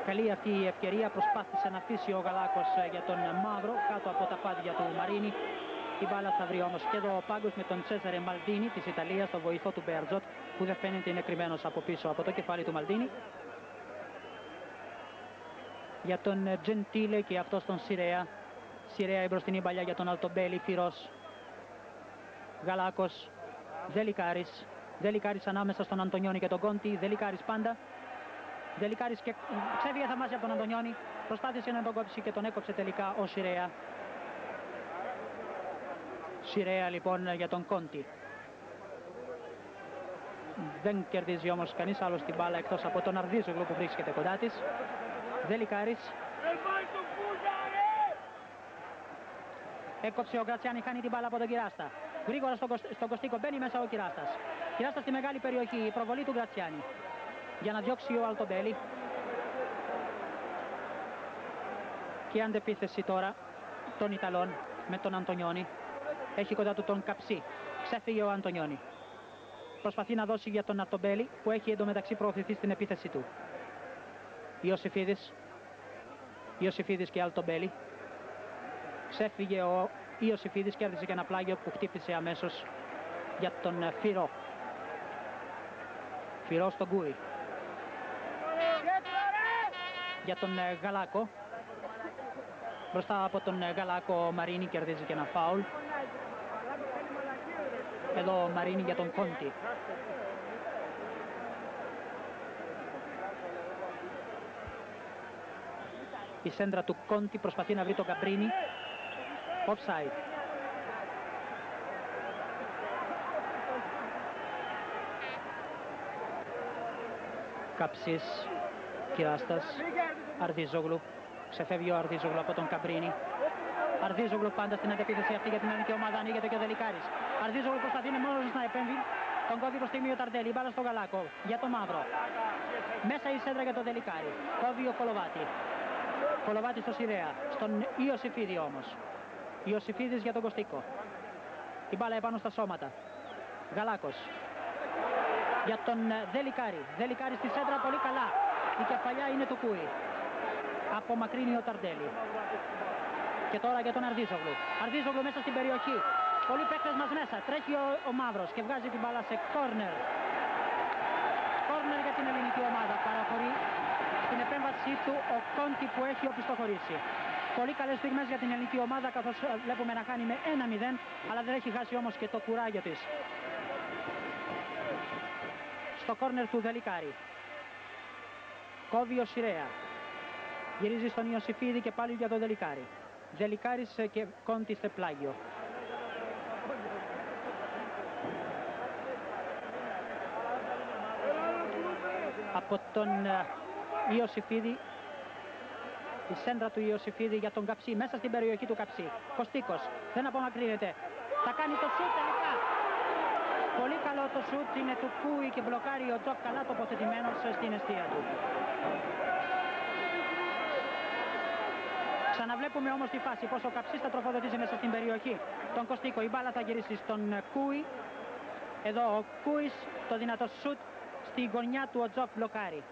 Καλή αυτή η ευκαιρία, προσπάθησε να αφήσει ο Γαλάκος για τον Μαύρο κάτω από τα πόδια του Μαρίνι. Η μπάλα θα βρει όμως και εδώ ο πάγκος με τον Τσέσαρε Μαλντίνι της Ιταλίας, τον βοηθό του Μπερτζότ, που δεν φαίνεται είναι κρυμμένος από πίσω από το κεφάλι του Μαλντίνι. Για τον Τζεντίλε και αυτό στον Σιρέα. Σιρέα η μπροστινή παλιά για τον Αλτομπέλι, Φυρός, Γαλάκος, Δελικάρης. Δελικάρης ανάμεσα στον Αντονιόνι και τον Κόντι, Δελικάρης πάντα. Δελικάρης και ξέβια θα μάζει από τον Αντωνιόνι. Προσπάθησε να τον κόψει και τον έκοψε τελικά ο Σιρέα. Σιρέα λοιπόν για τον Κόντι. Δεν κερδίζει όμως κανείς άλλος την μπάλα εκτός από τον Αρδίζογλου που βρίσκεται κοντά της. Δελικάρης. Έκοψε ο Γκρατσιάνι, χάνει την μπάλα από τον Κυράστα. Γρήγορα στον Κωστίκο μπαίνει μέσα ο Κυράστας. Κυράστας στη μεγάλη περιοχή, η προβολή του Γκρατσιάνι. Για να διώξει ο Αλτομπέλι. Και αντεπίθεση τώρα των Ιταλών με τον Αντονιόνι. Έχει κοντά του τον Καψή. Ξέφυγε ο Αντονιόνι. Προσπαθεί να δώσει για τον Αλτομπέλι που έχει εντωμεταξύ προωθηθεί στην επίθεση του. Ιωσηφίδης. Ιωσηφίδης και Αλτομπέλι. Ξέφυγε ο Ιωσηφίδης, κέρδισε και ένα πλάγιο που χτύπησε αμέσως για τον Φυρό. Φυρό στον Κούη. Για τον Γαλάκο, μπροστά από τον Γαλάκο ο Μαρίνι κερδίζει και ένα φάουλ. Εδώ ο Μαρίνι για τον Κόντι. Η σέντρα του Κόντι προσπαθεί να βρει τον Καμπρίνι. Offside. Καψής, Κυράστας, Αρδίζογλου. Ξεφεύγει ο Αρδίζογλου από τον Καμπρίνι. Αρδίζογλου πάντα στην αντεπίθεση αυτή για την ελληνική ομάδα. Ανοίγεται και ο Δελικάρης. Αρδίζογλου προσπαθεί μόνος να επέμβει. Τον κόβει προς τιμή ο Ταρντέλι. Μπάλα στον Γαλάκο. Για το Μαύρο. Μέσα η σέντρα για τον Δελικάρη. Κόβει ο Κολοβάτι. Κολοβάτι στο Σιδέα. Στον Ιωσηφίδη όμως. Ιωσηφίδης για τον Κωστίκο. Την μπάλα επάνω στα σώματα. Γαλάκος. Για τον Δελικάρη. Δελικάρη στη σέντρα, πολύ καλά. Η κεφαλιά είναι του Κούη. Απομακρύνει ο Ταρντέλι. Και τώρα για τον Αρδίζογλου. Αρδίζογλου μέσα στην περιοχή. Πολλοί παίκτες μας μέσα. Τρέχει ο Μαύρος και βγάζει την μπάλα σε κόρνερ. Κόρνερ για την ελληνική ομάδα. Παραχωρεί στην επέμβασή του ο Κόντι που έχει οπισθοχωρήσει. Πολύ καλές στιγμές για την ελληνική ομάδα, καθώς βλέπουμε να κάνει με 1-0, αλλά δεν έχει χάσει όμως και το κουράγιο της. Στο κόρνερ του Δελικάρη. Κόβει ο Σιρέα. Γυρίζει στον Ιωσηφίδη και πάλι για τον Δελικάρη. Δελικάρης και Κόντι σε πλάγιο. Από τον Ιωσηφίδη. Η σέντρα του Ιωσηφίδη για τον Καψή. Μέσα στην περιοχή του Καψή. Κωστίκος δεν απομακρύνεται. Θα κάνει το σουτ τελικά. Πολύ καλό το σουτ, είναι του Κούι και μπλοκάρει ο Τζοφ, καλά τοποθετημένος στην εστία του. Ξαναβλέπουμε όμως τη φάση πως ο Καψής θα τροφοδοτήσει μέσα στην περιοχή τον Κωστίκο. Η μπάλα θα γυρίσει στον Κούι. Εδώ ο Κούις, το δυνατό σουτ στη γωνιά του, ο Τζοφ μπλοκάρει.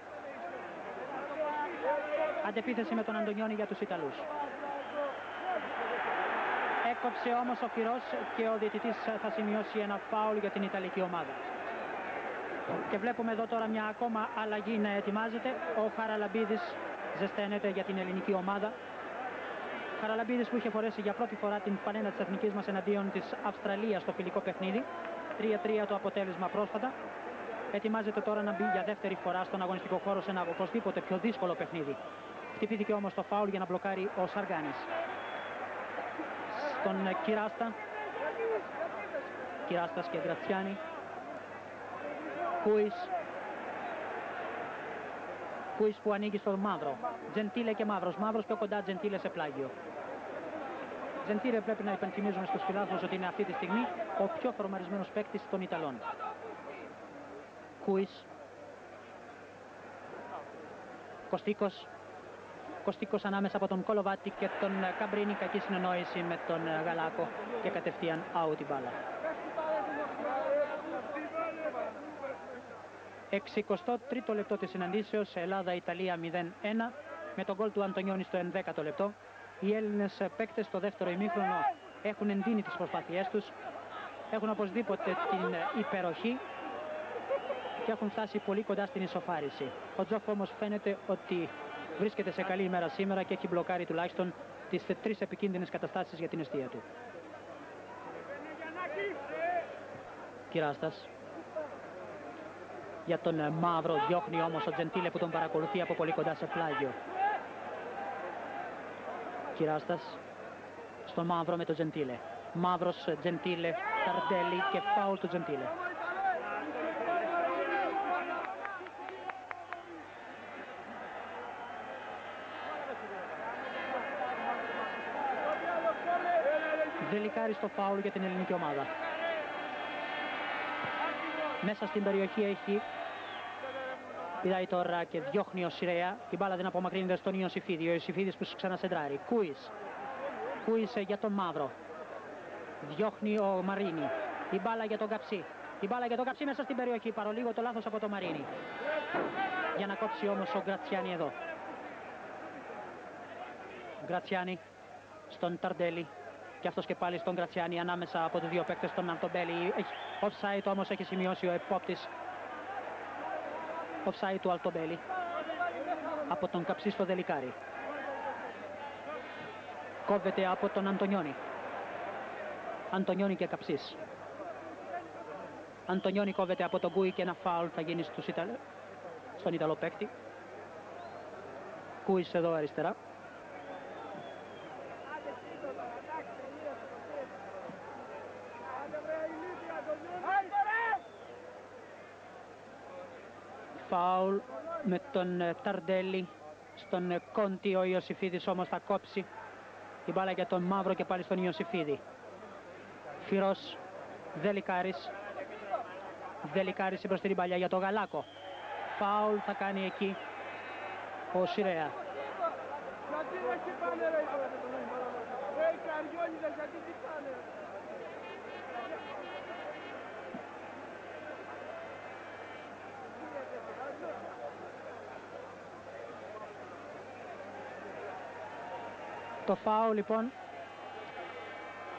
Αντεπίθεση με τον Αντωνιόνι για τους Ιταλούς. Έκοψε όμως ο Φυρός και ο διαιτητής θα σημειώσει ένα φάουλ για την Ιταλική ομάδα. Και βλέπουμε εδώ τώρα μια ακόμα αλλαγή να ετοιμάζεται. Ο Χαραλαμπίδης ζεσταίνεται για την ελληνική ομάδα. Χαραλαμπίδης που είχε φορέσει για πρώτη φορά την φανέλα της εθνικής μας εναντίον της Αυστραλίας στο φιλικό παιχνίδι. 3-3 το αποτέλεσμα πρόσφατα. Ετοιμάζεται τώρα να μπει για δεύτερη φορά στον αγωνιστικό χώρο σε ένα οπωσδήποτε πιο δύσκολο παιχνίδι. Χτυπήθηκε όμως το φάουλ για να μπλοκάρει ο Σαργάνης. Στον Κυράστα. Κυράστας και Γκρατσιάνι. Κούης που ανοίγει στον Μαύρο. Τζεντίλε και Μαύρος. Μαύρος πιο κοντά Τζεντίλε σε πλάγιο. Τζεντίλε πρέπει να υπενθυμίζουμε στους φιλάθλους ότι είναι αυτή τη στιγμή ο πιο φορμαρισμένος παίκτης των Ιταλών. Κούης. Κωστίκος. Κωστίκος ανάμεσα από τον Κολοβάτι και τον Καμπρίνι. Κακή συνεννόηση με τον Γαλάκο και κατευθείαν out η μπάλα. 63ο λεπτό της συναντήσεως, Ελλάδα-Ιταλία 0-1, με τον γκολ του Αντονιόνι στο 11ο λεπτό. Οι Έλληνες παίκτες στο δεύτερο ημίχρονο έχουν εντείνει τις προσπάθειές τους, έχουν οπωσδήποτε την υπεροχή και έχουν φτάσει πολύ κοντά στην ισοφάριση. Ο Τζοφ όμως φαίνεται ότι βρίσκεται σε καλή ημέρα σήμερα και έχει μπλοκάρει τουλάχιστον τις τρεις επικίνδυνες καταστάσεις για την αιστεία του. Κυράστας. Για τον Μαύρο, διώχνει όμως ο Τζεντίλε που τον παρακολουθεί από πολύ κοντά σε πλάγιο. Κυράστας στο Μαύρο με τον Τζεντίλε. Μαύρος, Τζεντίλε, Ταρντέλι και φάουλ του Τζεντίλε. Δελικάρη στο φάουλ για την ελληνική ομάδα. Μέσα στην περιοχή έχει... Πηδάει τώρα και διώχνει ο Σιρέα. Η μπάλα δεν απομακρύνεται στον Ιωσηφίδη. Ο Ιωσηφίδης που ξανασεντράρει. Κούης. Κούης για τον Μαύρο. Διώχνει ο Μαρίνι. Η μπάλα για τον Καψή. Η μπάλα για τον Καψή μέσα στην περιοχή. Παρολίγο το λάθος από τον Μαρίνι. Για να κόψει όμως ο Γκρατσιάνι εδώ. Γκρατσιάνι στον Ταρντέλι. Και αυτός και πάλι στον Γκρατσιάνι ανάμεσα από τους δύο παίκτες στον Αλτομπέλι. Offside όμως έχει σημειώσει ο επόπτης. Offside του Αλτομπέλι από τον Καψή στο Δελικάρη. Κόβεται από τον Αντονιόνι. Αντονιόνι και Καψής. Αντονιόνι κόβεται από τον Κούι και ένα φάουλ θα γίνει στον Ιταλό παίκτη. Κούις εδώ αριστερά. Φάουλ με τον Ταρντέλι στον Κόντι. Ο Ιωσηφίδης όμως θα κόψει. Η μπάλα για τον Μαύρο και πάλι στον Ιωσηφίδη. Φυρός, Δελικάρης. Δελικάρης η μπροστινή παλιά για τον Γαλάκο. Φάουλ θα κάνει εκεί ο Σιρέα. Το φάου λοιπόν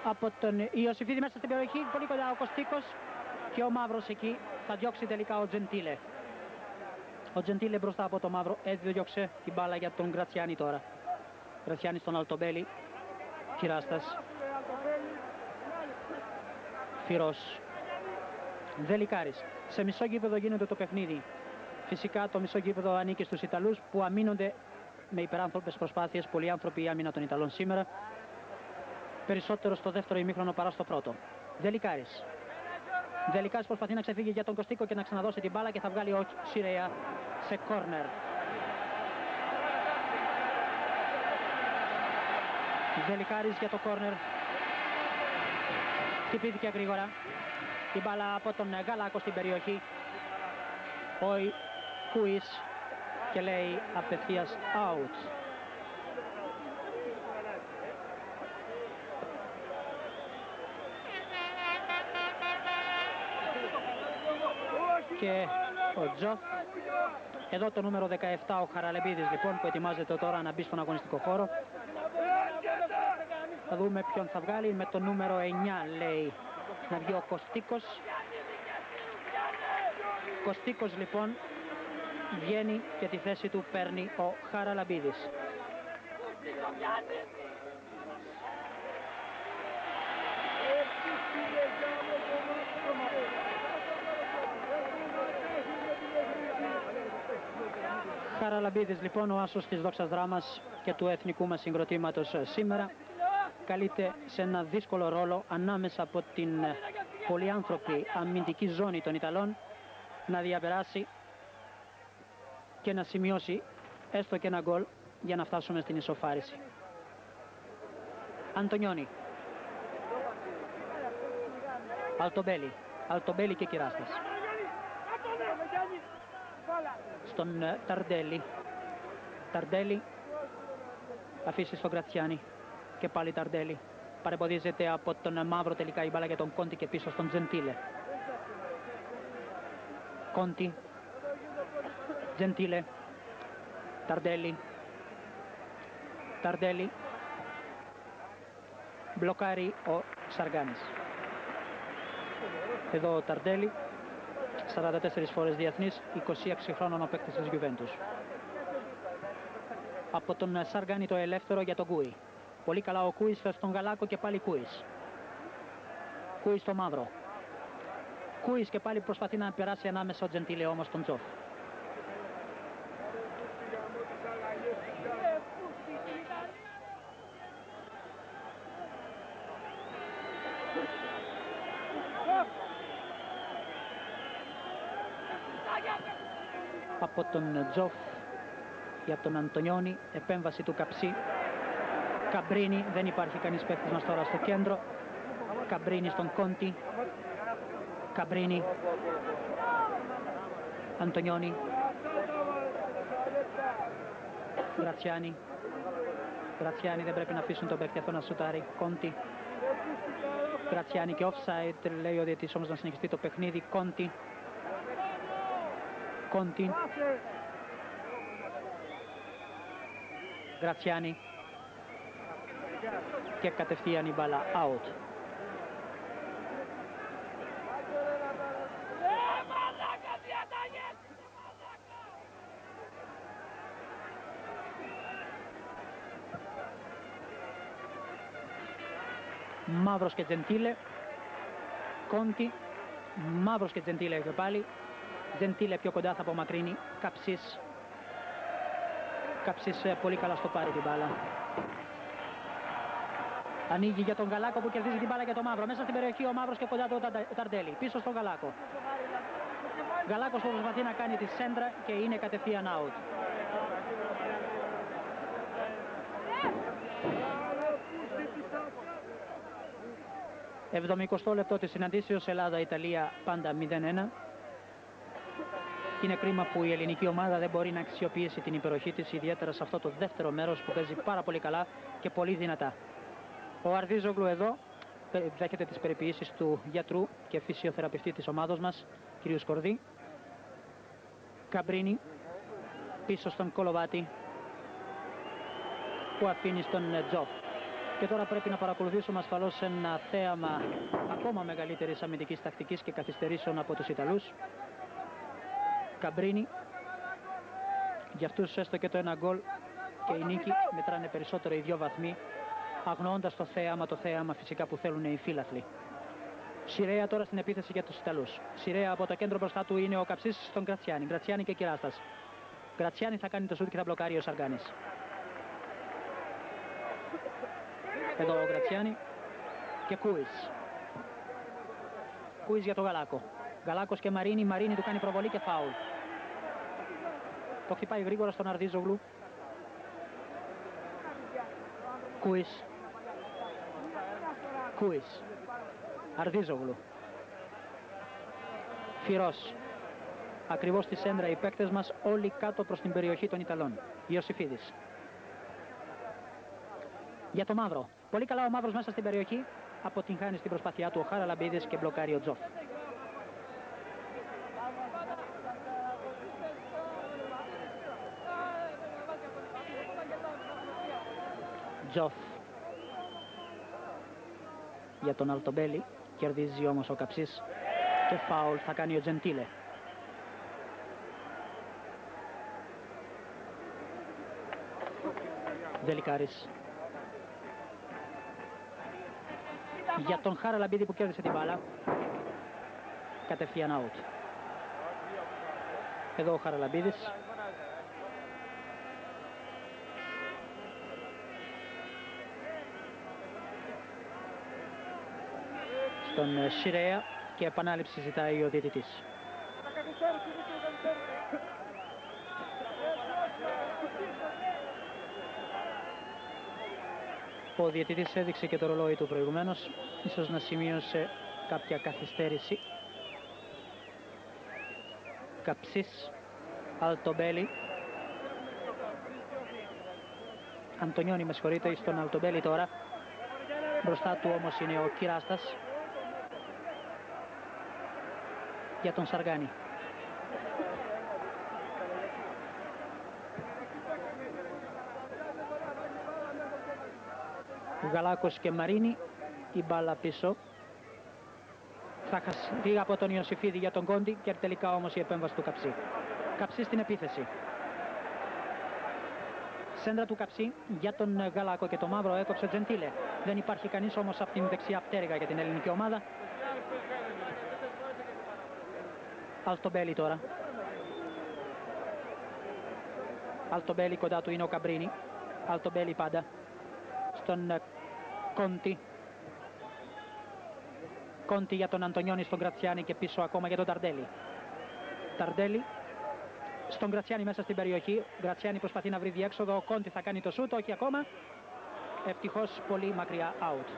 από τον Ιωσηφίδη μέσα στην περιοχή, πολύ κοντά ο Κωστίκος και ο Μαύρος εκεί θα διώξει τελικά ο Τζεντίλε. Ο Τζεντίλε μπροστά από το Μαύρο, έτσι διώξε την μπάλα για τον Γκρατσιάνι τώρα. Γκρατσιάνι στον Αλτομπέλι, Κυράστας, Φυρός, Δελικάρης. Σε μισό γήπεδο γίνεται το παιχνίδι. Φυσικά το μισό γήπεδο ανήκει στους Ιταλούς που αμήνονται με υπεράνθρωπες προσπάθειες. Πολλοί άνθρωποι η άμυνα των Ιταλών σήμερα. Περισσότερο στο δεύτερο ημίχρονο παρά στο πρώτο. Δελικάρης. Δελικάρης προσπαθεί να ξεφύγει για τον Κωστίκο και να ξαναδώσει την μπάλα και θα βγάλει ο Σιρέα σε κόρνερ. Δελικάρης για το κόρνερ. Χτυπήθηκε γρήγορα. Την μπάλα από τον Γαλάκο στην περιοχή. Ο Κούις. Και λέει απευθείας out. Και ο Τζοφ. Εδώ το νούμερο 17 ο Χαραλαμπίδης λοιπόν που ετοιμάζεται τώρα να μπει στον αγωνιστικό χώρο. Θα δούμε ποιον θα βγάλει. Με το νούμερο 9 λέει να βγει ο Κωστίκος. Κωστίκος λοιπόν βγαίνει και τη θέση του παίρνει ο Χαραλαμπίδης. Χαραλαμπίδης λοιπόν, ο άσος της δόξας δράμας και του εθνικού μας συγκροτήματος σήμερα, καλείται σε ένα δύσκολο ρόλο ανάμεσα από την πολυάνθρωπη αμυντική ζώνη των Ιταλών να διαπεράσει και να σημειώσει έστω και ένα γκολ για να φτάσουμε στην ισοφάριση. Αντονιόνι, Αλτομπέλι, Αλτομπέλι και Κυράστας. Στον Ταρντέλι, Ταρντέλι αφήσει στον Γκρατσιάνι και πάλι Ταρντέλι. Παρεμποδίζεται από τον Μαύρο τελικά η μπάλα για τον Κόντι και πίσω στον Τζεντίλε. Κόντι, Τζεντίλε, Ταρντέλι, Ταρντέλι, μπλοκάρει ο Σαργάνης. Εδώ ο Ταρντέλι, 44 φορές διεθνής, 26 χρόνων ο παίκτης της Γιουβέντους. Από τον Σαργάνη το ελεύθερο για τον Κούη. Πολύ καλά ο Κούης στον Γαλάκο και πάλι Κούης. Κούης στο Μαύρο. Κούης και πάλι προσπαθεί να περάσει ανάμεσα ο Τζεντίλε, όμως τον Τζοφ. Από τον Τζοφ και από τον Αντονιόνι, επέμβαση του Καψή. Καμπρίνι, δεν υπάρχει κανείς παίκτης μας τώρα στο κέντρο. Καμπρίνι στον Κόντι. Καμπρίνι, Αντονιόνι, Γκρατσιάνι. Γκρατσιάνι, δεν πρέπει να αφήσουν τον παίκτη αυτό να σουτάρει. Κόντι, Γκρατσιάνι και offside, λέει ο διαιτής, όμως να συνεχιστεί το παιχνίδι. Κόντι, Κόντι, Γκρατσιάνι και κατευθείαν η μπάλα out. Μαύρος και Τζεντίλε, Κόντι, Μαύρος και Τζεντίλε και πάλι. Τζεντίλε πιο κοντά, θα απομακρύνει. Καψής, Καψής πολύ καλά στο πάρει την μπάλα. Ανοίγει για τον Γαλάκο που κερδίζει την μπάλα για τον Μαύρο. Μέσα στην περιοχή ο Μαύρος και κοντά του Ταρντέλι. Πίσω στον Γαλάκο. Γαλάκος που προσπαθεί να κάνει τη σέντρα και είναι κατευθείαν out. Εβδομικοστό λεπτό της συναντήσεως, Ελλάδα-Ιταλία πάντα 0-1. Είναι κρίμα που η ελληνική ομάδα δεν μπορεί να αξιοποιήσει την υπεροχή της, ιδιαίτερα σε αυτό το δεύτερο μέρος που παίζει πάρα πολύ καλά και πολύ δυνατά. Ο Αρδίζογλου εδώ δέχεται τις περιποιήσεις του γιατρού και φυσιοθεραπευτή της ομάδος μας, κ. Σκορδί. Καμπρίνι, πίσω στον Κολοβάτι, που αφήνει στον Τζοφ. Και τώρα πρέπει να παρακολουθήσουμε ασφαλώς ένα θέαμα ακόμα μεγαλύτερης αμυντικής τακτικής και καθυστερήσεων από τους Ιταλούς. Καμπρίνι, για αυτούς έστω και το ένα γκολ και η νίκη μετράνε περισσότερο οι δύο βαθμοί, αγνοώντας το θέαμα φυσικά που θέλουν οι φύλαθλοι. Σιρέα τώρα στην επίθεση για τους Ιταλούς. Σιρέα από το κέντρο, μπροστά του είναι ο Καψής στον Γκρατσιάνι. Γκρατσιάνι και Κυράστας. Γκρατσιάνι θα κάνει το σούτ και θα μπλοκάρει ο Σαργάνης. Εδώ ο Γκρατσιάνι και Κούης. Κούης για τον Γαλάκο. Γαλάκος και Μαρίνι. Μαρίνι του κάνει προβολή και φάουλ. Το χτυπάει γρήγορα στον Αρδίζογλου. Κούης. Κούης. Αρδίζογλου. Φυρός. Ακριβώς στη σέντρα οι παίκτες μας, όλοι κάτω προς την περιοχή των Ιταλών. Ιωσηφίδης. Για το Μαύρο. Πολύ καλά ο Μαύρος μέσα στην περιοχή. Αποτυγχάνει στην προσπάθειά του ο Χαραλαμπίδης και μπλοκάρει ο Τζοφ. Τζοφ για τον Αλτομπέλι, κερδίζει όμως ο Καψής και φάουλ θα κάνει ο Τζεντίλε. Δελικάρης. Για τον Χαραλαμπίδη που κέρδισε την μπάλα. Κατευθείαν out. Εδώ ο Χαραλαμπίδης. Στον Σιρέα και επανάληψη ζητάει ο διαιτητής. Ο διαιτητής έδειξε και το ρολόι του προηγουμένως, ίσως να σημείωσε κάποια καθυστέρηση. Καψής, Αλτομπέλι. Αντονιόνι, με συγχωρείτε, στον Αλτομπέλι τώρα. Μπροστά του όμως είναι ο Κυράστας. Για τον Σαργάνη. Γαλάκος και Μαρίνι, η μπάλα πίσω. Θα χαστεί από τον Ιωσηφίδη για τον Κόντι και τελικά όμως η επέμβαση του Καψή. Καψή στην επίθεση. Σέντρα του Καψή για τον Γαλάκο και το μαύρο έκοψε Τζεντίλε. Δεν υπάρχει κανείς όμως από την δεξιά πτέρυγα για την ελληνική ομάδα. Αλτομπέλι τώρα. Αλτομπέλι, κοντά του είναι ο Καμπρίνι. Αλτομπέλι πάντα στον Κόντι. Κόντι για τον Αντονιόνι στον Γκρατσιάνι και πίσω ακόμα για τον Ταρντέλι. Ταρντέλι στον Γκρατσιάνι μέσα στην περιοχή. Γκρατσιάνι προσπαθεί να βρει διέξοδο. Ο Κόντι θα κάνει το σούτ, όχι ακόμα. Ευτυχώς πολύ μακριά out.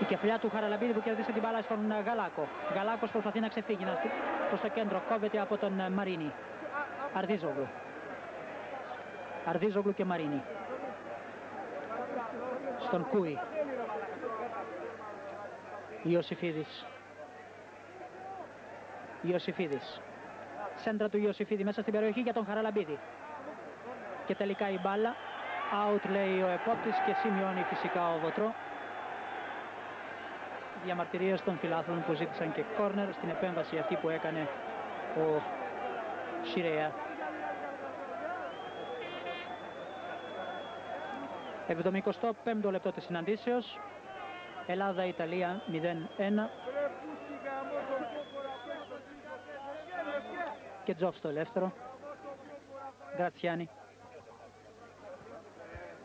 Η κεφαλιά του Χαραλαμπίδη που κερδίσε την μπάλα στον Γαλάκο. Γαλάκος προσπαθεί να ξεφύγει προς το κέντρο. Κόβεται από τον Μαρίνι. Αρδίζογλου. Αρδίζογλου και Μαρίνι. Στον Κούη. Ιωσηφίδης. Ιωσηφίδης. Σέντρα του Ιωσηφίδη μέσα στην περιοχή για τον Χαραλαμπίδη. Και τελικά η μπάλα. Out, λέει ο επόπτης και σημειώνει φυσικά ο Βοτρό. Διαμαρτυρίες των φιλάθλων που ζήτησαν και κόρνερ στην επέμβαση αυτή που έκανε ο Σιρέα. 75ο λεπτό της συναντήσεως. Ελλάδα-Ιταλία 0-1. Και Τζοφ στο ελεύθερο. Γκρατσιάνι.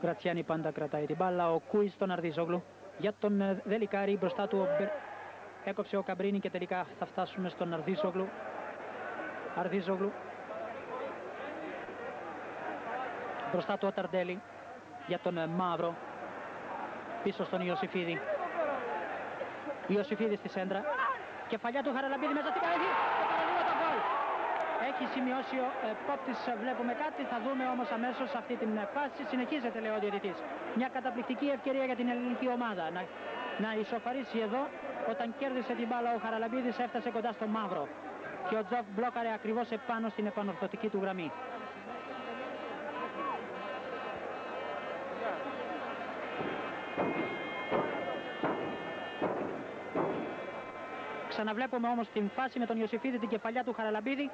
Γκρατσιάνι πάντα κρατάει την μπάλα. Ο Κούης στον Αρδίζογλου. Για τον Δελικάρη, μπροστά του έκοψε ο Καμπρίνι και τελικά θα φτάσουμε στον Αρδίζογλου. Αρδίζογλου. Μπροστά του ο Ταρντέλι για τον Μαύρο. Πίσω στον Ιωσηφίδη. Ιωσηφίδη στη σέντρα. Κεφαλιά του Χαραλαμπίδη μέσα στην παρέθη. Έχει σημειώσει ο επόπτης, βλέπουμε κάτι, θα δούμε όμως αμέσως αυτή την φάση. Συνεχίζεται, λέει ο διαιτητής. Μια καταπληκτική ευκαιρία για την ελληνική ομάδα να ισοφαρίσει εδώ. Όταν κέρδισε την μπάλα ο Χαραλαμπίδης έφτασε κοντά στο μαύρο. Και ο Τζοφ μπλόκαρε ακριβώς επάνω στην επανορθωτική του γραμμή. Ξαναβλέπουμε όμως την φάση με τον Ιωσηφίδη, την κεφαλιά του Χαραλαμπίδη.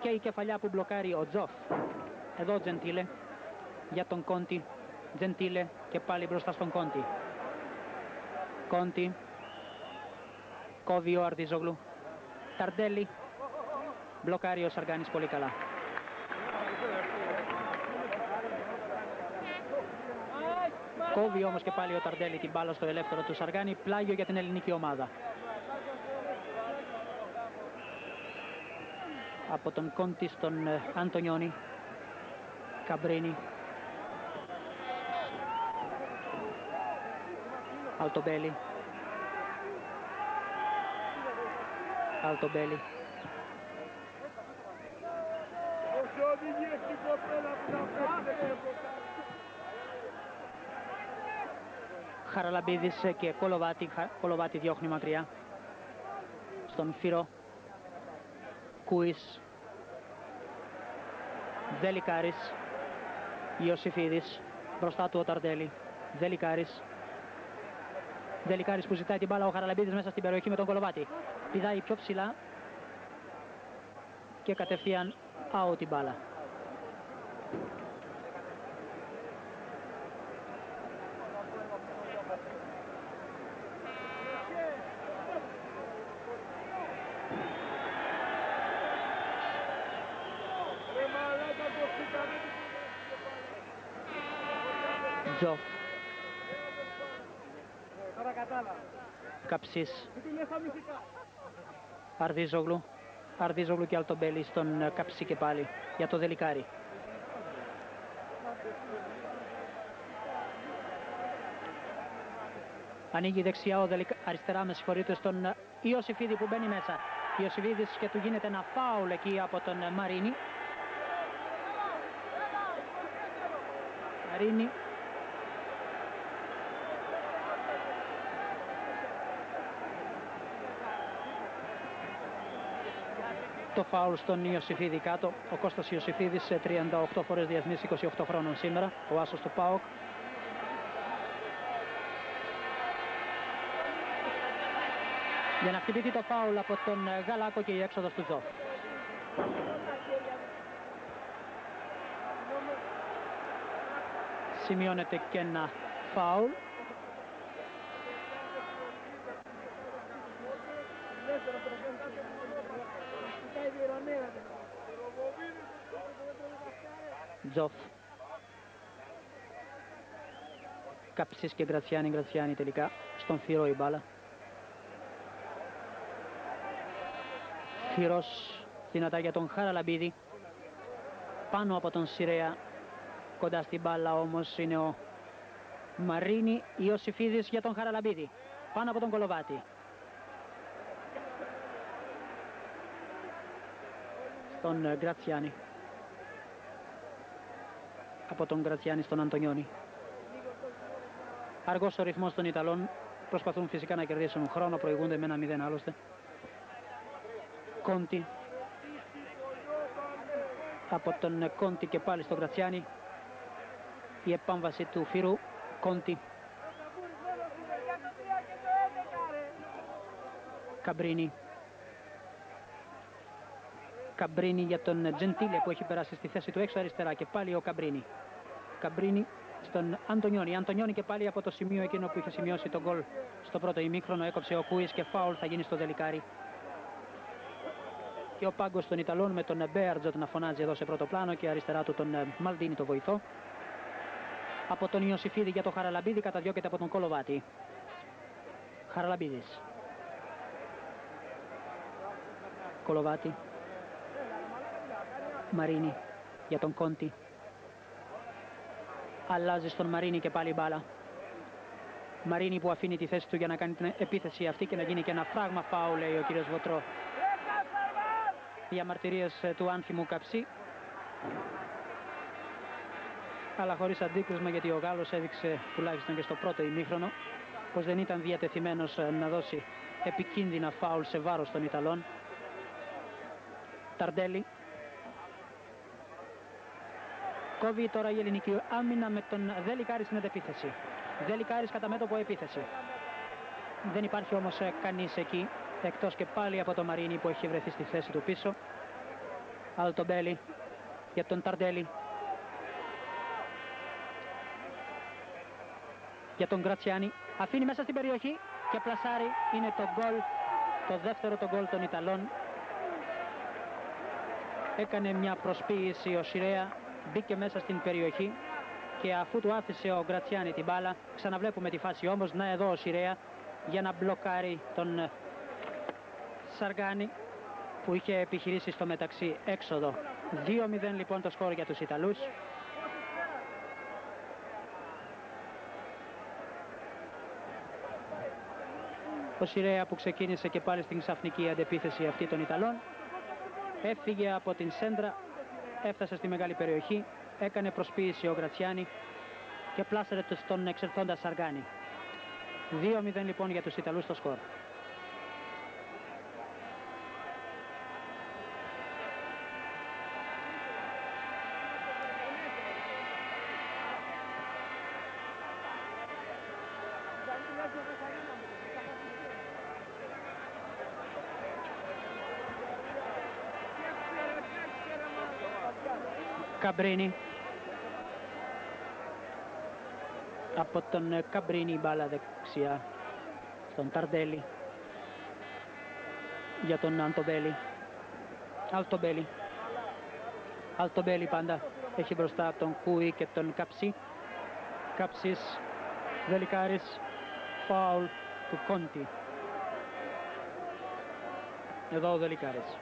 Και η κεφαλιά που μπλοκάρει ο Τζοφ. Εδώ Τζεντίλε για τον Κόντι. Τζεντίλε και πάλι μπροστά στον Κόντι. Κόντι. Κόβει ο Αρδίζογλου. Ταρντέλι. Μπλοκάρει ο Σαργάνης πολύ καλά. Κόβει όμως και πάλι ο Ταρντέλι την μπάλα στο ελεύθερο του Σαργάνη. Πλάγιο για την ελληνική ομάδα. Από τον Κόντι στον Αντονιόνι. Καμπρίνι. Αλτομπέλι. Αλτομπέλι. Χαραλαμπίδης και Κολοβάτι. Κολοβάτι διώχνει μακριά. Στον Φυρό. Κούης. Δελικάρης. Ιωσηφίδης, μπροστά του ο Ταρντέλι, Δελικάρης που ζητάει την μπάλα, ο Χαραλαμπίδης μέσα στην περιοχή με τον Κολοβάτι. Πηδάει πιο ψηλά και κατευθείαν out την μπάλα. Τζοφ. Καψής. Αρδίζογλου και Αλτομπέλι στον Καψή και πάλι για το Δελικάρη. Ανοίγει δεξιά ο αριστερά, με συγχωρείτε, στον Ιωσηφίδη που μπαίνει μέσα. Ιωσηφίδης και του γίνεται ένα φάουλ εκεί από τον Μαρίνι. Το φάουλ στον Ιωσηφίδη κάτω. Ο Κώστας Ιωσηφίδης, 38 φορές διεθνής, 28 χρόνων σήμερα, ο άσος του ΠΑΟΚ. Για να χτυπηθεί το φάουλ από τον Γαλάκο και η έξοδος του Τζοφ. Σημειώνεται και ένα φάουλ. Τζοφ. Καψής και Γκρατσιάνι τελικά. Στον Φυρό η μπάλα. Φυρός δυνατά για τον Χαραλαμπίδη. Πάνω από τον Σιρέα. Κοντά στην μπάλα όμως είναι ο Μαρίνι. Ιωσηφίδης για τον Χαραλαμπίδη. Πάνω από τον Κολοβάτι. Στον Γκρατσιάνι. Από τον Γκρατσιάνι στον Αντονιόνι. Αργός ο ρυθμός των Ιταλών. Προσπαθούν φυσικά να κερδίσουν χρόνο. Προηγούνται με ένα 0 άλλωστε. Κόντι. Από τον Κόντι και πάλι στον Γκρατσιάνι. Η επάμβαση του Φύρου. Κόντι. Καμπρίνι για τον Τζεντίλε που έχει περάσει στη θέση του έξω αριστερά και πάλι ο Καμπρίνι. Καμπρίνι στον Αντονιόνι. Αντονιόνι και πάλι από το σημείο εκείνο που είχε σημειώσει τον γκολ στο πρώτο ημίχρονο. Έκοψε ο Κούης και φάουλ θα γίνει στο Δελικάρι. Και ο πάγκος των Ιταλών με τον Μπέαρτζοτ να φωνάζει εδώ σε πρώτο πλάνο και αριστερά του τον Μαλντίνι το βοηθό. Από τον Ιωσηφίδη για τον Χαραλαμπίδη, καταδιώκεται από τον Κολοβάτι. Χαραλαμπίδης. Κολοβάτι. Μαρίνι για τον Κόντι. Αλλάζει στον Μαρίνι και πάλι μπάλα. Μαρίνι που αφήνει τη θέση του για να κάνει την επίθεση αυτή και να γίνει και ένα φράγμα φάου, λέει ο κύριος Βοτρό. Διαμαρτυρίες του άνθιμου Καψή. Αλλά χωρίς αντίκρισμα, γιατί ο Γάλλος έδειξε τουλάχιστον και στο πρώτο ημίχρονο πως δεν ήταν διατεθειμένος να δώσει επικίνδυνα φάουλ σε βάρος των Ιταλών. Ταρντέλι. Κόβει τώρα η ελληνική άμυνα με τον Δελικάρη στην επίθεση. Δελικάρης κατά μέτωπο επίθεση. Δεν υπάρχει όμως κανείς εκεί, εκτός και πάλι από το Μαρίνι που έχει βρεθεί στη θέση του πίσω. Αλτομπέλι για τον Ταρντέλι. Για τον Γκρατσιάνι. Αφήνει μέσα στην περιοχή και πλασάρει. Είναι το γκολ, το δεύτερο το γκολ των Ιταλών. Έκανε μια προσποίηση ο Σιρέα. Μπήκε μέσα στην περιοχή και αφού του άφησε ο Γκρατσιάνι την μπάλα, ξαναβλέπουμε τη φάση όμως. Να εδώ ο Σιρέα για να μπλοκάρει τον Σαργάνη που είχε επιχειρήσει στο μεταξύ έξοδο. 2-0 λοιπόν το σκορ για τους Ιταλούς. Ο Σιρέα που ξεκίνησε και πάλι στην ξαφνική αντεπίθεση αυτή των Ιταλών, έφυγε από την σέντρα. Έφτασε στη μεγάλη περιοχή, έκανε προσποίηση ο Γκρατσιάνι και πλάσαρε στον εξερθόντα Σαργάνη. 2-0 λοιπόν για τους Ιταλούς στο σκορ. Καμπρίνι. Από τον Καμπρίνι η μπάλα δεξιά στον Ταρντέλι. Για τον Αλτομπέλι. Αλτομπέλι. Αλτομπέλι πάντα. Έχει μπροστά τον Κούη και τον Καψή. Καψής. Δελικάρης. Φάουλ του Κόντι. Εδώ ο Δελικάρης.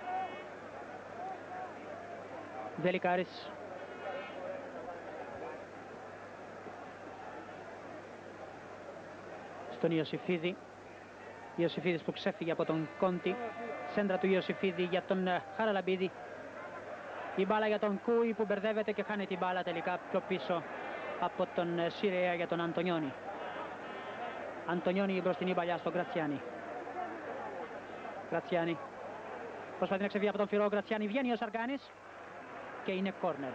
Δελικάρης. Στον Ιωσηφίδη. Ιωσηφίδης που ξέφυγε από τον Κόντι. Σέντρα του Ιωσηφίδη για τον Χαραλαμπίδη. Η μπάλα για τον Κούι που μπερδεύεται και χάνει την μπάλα τελικά πιο πίσω από τον Σιρέα για τον Αντονιόνι. Αντονιόνι μπροστινή παλιά στον Γκρατσιάνι. Γκρατσιάνι. Προσπαθεί να ξεφύγει από τον Φυρό. Γκρατσιάνι βγαίνει ο Σαργάνης και είναι κόρνερ.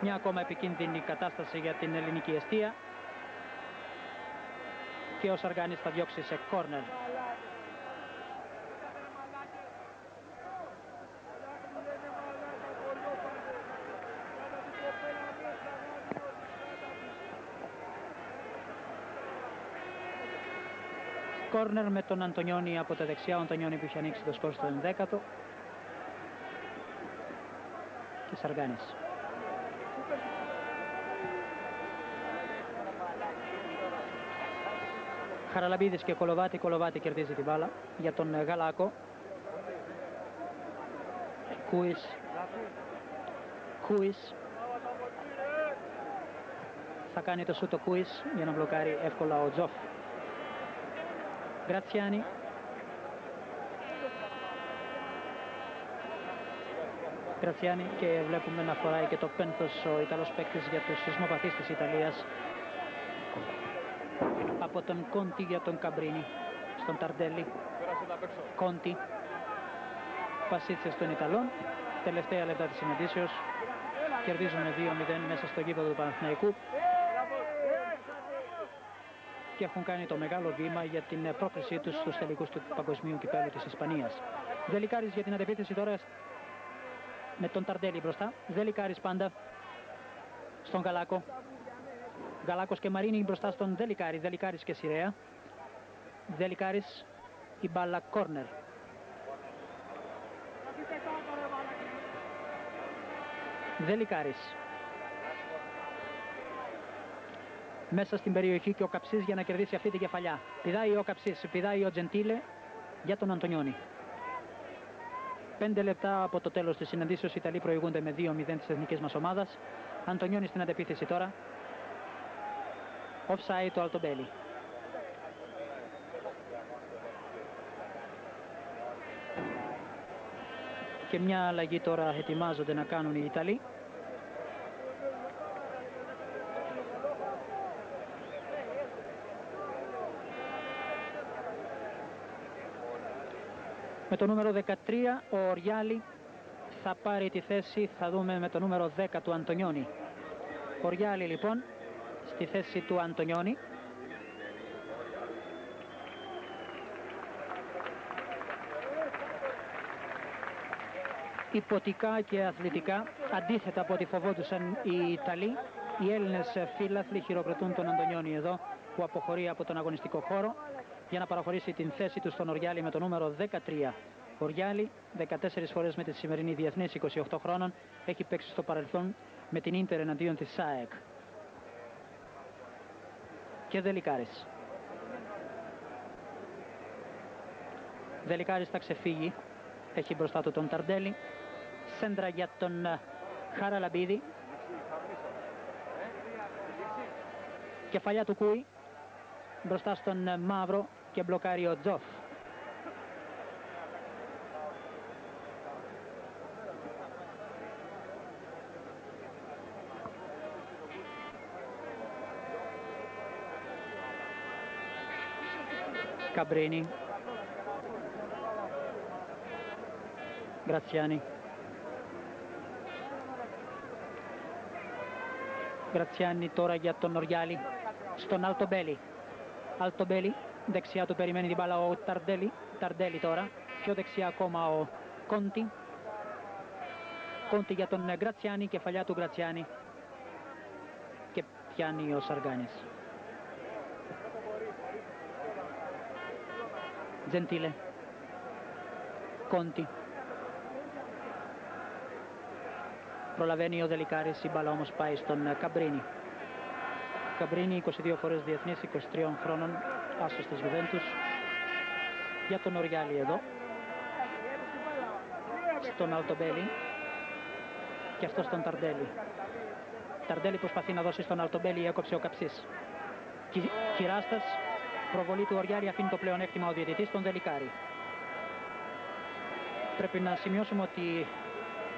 Μια ακόμα επικίνδυνη κατάσταση για την ελληνική εστία. Και ο Σαργάνης θα διώξει σε κόρνερ. Κόρνερ με τον Αντονιόνι από τα δεξιά. Ο Αντονιόνι που είχε ανοίξει το σκορ στον 10ο. Και Σαργάνης. Χαραλαμπίδης και Κολοβάτι. Κολοβάτι κερδίζει την μπάλα για τον Γαλάκο. Κούης. Κούης. Θα κάνει το σούτο Κούης για να μπλοκάρει εύκολα ο Τζοφ. Γκρατσιάνι. Γκρατσιάνι και βλέπουμε να φοράει και το πένθος ο Ιταλός παίκτης για τους σεισμοπαθείς της Ιταλίας. Από τον Κόντι για τον Καμπρίνι. Στον Ταρντέλι. Κόντι. Πασίτσες των Ιταλών. Τελευταία λεπτά της συναντήσεως. Κερδίζουν 2-0 μέσα στο γήπεδο του Παναθηναϊκού. Και έχουν κάνει το μεγάλο βήμα για την πρόκρισή τους στους τελικούς του παγκοσμίου κυπέλλου της Ισπανίας. Δελικάρης για την αντεπίθεση τώρα με τον Ταρντέλι μπροστά. Δελικάρης πάντα στον Γαλάκο. Γαλάκος και Μαρίνι μπροστά στον Δελικάρη. Δελικάρης και Σιρέα. Δελικάρης η μπάλα κόρνερ. Δελικάρης. Μέσα στην περιοχή και ο Καψής για να κερδίσει αυτή την κεφαλιά. Πηδάει ο Καψής, πηδάει ο Τζεντίλε για τον Αντονιόνι. 5 λεπτά από το τέλος της συναντήσεως. Οι Ιταλοί προηγούνται με 2-0 της εθνικής μας ομάδας. Αντονιόνι στην αντεπίθεση τώρα. Offside το Αλτομπέλι. Και μια αλλαγή τώρα ετοιμάζονται να κάνουν οι Ιταλοί. Με το νούμερο 13 ο Οριάλη θα πάρει τη θέση, θα δούμε με το νούμερο 10 του Αντονιόνι. Οριάλη λοιπόν στη θέση του Αντονιόνι. Υποτικά και αθλητικά, αντίθετα από ό,τι φοβόντουσαν οι Ιταλοί, οι Έλληνες φίλαθλοι χειροκροτούν τον Αντονιόνι εδώ που αποχωρεί από τον αγωνιστικό χώρο για να παραχωρήσει την θέση του στον Οριάλη με το νούμερο 13. Οριάλη, 14 φορές με τη σημερινή διεθνής, 28 χρόνων, έχει παίξει στο παρελθόν με την Ίντερ εναντίον της ΣΑΕΚ. Και Δελικάρης. Δελικάρης θα ξεφύγει. Έχει μπροστά του τον Ταρντέλι. Σέντρα για τον Χαραλαμπίδη. Κεφαλιά του Κούι. Μπροστά στον Μαύρο και μπλοκάρει ο Τζοφ. Καμπρίνι. Γκρατσιάνι. Γκρατσιάνι τώρα για τον Οριάλη. Στον Αλτομπέλι. Αλτομπέλι, δεξιά του περιμένει την μπάλα ο Ταρντέλι. Ταρντέλι τώρα, πιο δεξιά ακόμα ο Κόντι. Κόντι για τον Γκρατσιάνι, κεφαλιά του Γκρατσιάνι. Και πιάνει ο Σαργάνης. Τζεντίλε. Κόντι. Προλαβαίνει ο Δελικάρης, η μπάλα όμως πάει στον Καμπρίνι. Καμπρίνι 22 φορές διεθνής, 23 χρόνων, άσος της Γιουβέντους. Για τον Οριάλη εδώ. Στον Αλτομπέλι. Και αυτό στον Ταρντέλι. Ταρντέλι προσπαθεί να δώσει στον Αλτομπέλι, έκοψε ο Καψής. Κυράστας, προβολή του Οριάλη, αφήνει το πλεονέκτημα ο διαιτητής στον Δελικάρη. Πρέπει να σημειώσουμε ότι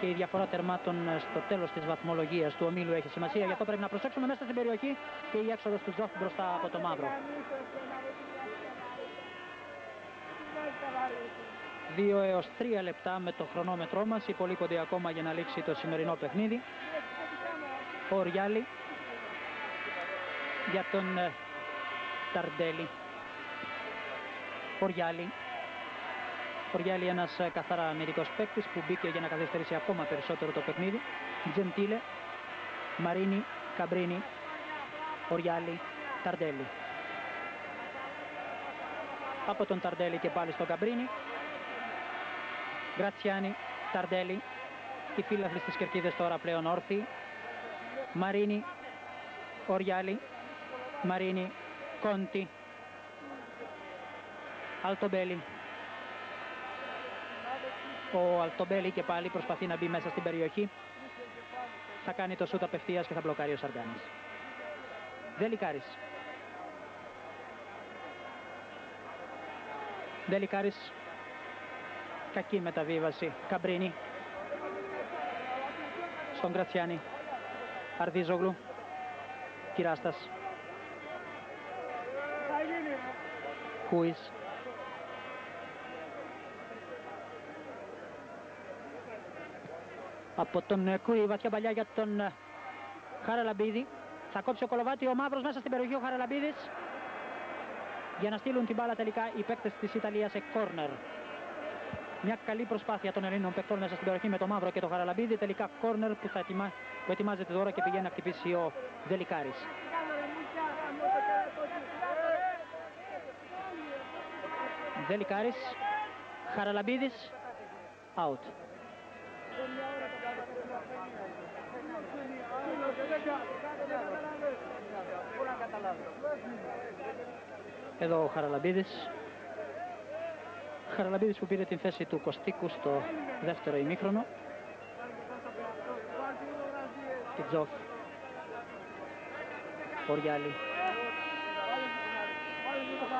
και η διαφορά τερμάτων στο τέλος της βαθμολογίας του ομίλου έχει σημασία. Γι' αυτό πρέπει να προσέξουμε μέσα στην περιοχή και η έξοδος του Τζοφ μπροστά από το μαύρο. Δύο έως τρία λεπτά με το χρονόμετρό μας υπολείπονται ακόμα για να λήξει το σημερινό παιχνίδι. Ο Οριάλη για τον Ταρντέλι. Οριάλη. Οριάλη, ένας καθαρά μερικός παίκτης που μπήκε για να καθυστερήσει ακόμα περισσότερο το παιχνίδι. Τζεντίλε, Μαρίνι, Καμπρίνι, Οριάλη, Ταρντέλι. Από τον Ταρντέλι και πάλι στον Καμπρίνι. Γκρατσιάνι, Ταρντέλι. Οι φύλαθλοι στις κερκίδες τώρα πλέον όρθιοι. Μαρίνι, Οριάλη, Μαρίνι, Κόντι, Αλτομπέλι. Ο Αλτομπέλι και πάλι προσπαθεί να μπει μέσα στην περιοχή. Θα κάνει το σούτ απευθείας και θα μπλοκάρει ο Σαργάνης. Δελικάρης. Δελικάρης. Κακή μεταβίβαση. Καμπρίνι. Στον Γκρατσιάνι. Αρδίζογλου. Κυράστας. Κούης. Από τον Κούη, βαθιά παλιά για τον Χαραλαμπίδη. Θα κόψει ο Κολοβάτι, ο μαύρος μέσα στην περιοχή, ο Χαραλαμπίδης. Για να στείλουν την μπάλα τελικά οι παίκτες της Ιταλίας σε κόρνερ. Μια καλή προσπάθεια των Ελλήνων παίκτων μέσα στην περιοχή με το μαύρο και το Χαραλαμπίδη. Τελικά κόρνερ που ετοιμάζεται τώρα και πηγαίνει να χτυπήσει ο Δελικάρης. Δελικάρης, Χαραλαμπίδης, out. Εδώ ο Χαραλαμπίδης. Χαραλαμπίδης που πήρε την θέση του Κωστίκου στο δεύτερο ημίχρονο. Και Τζοφ. Οριάλη.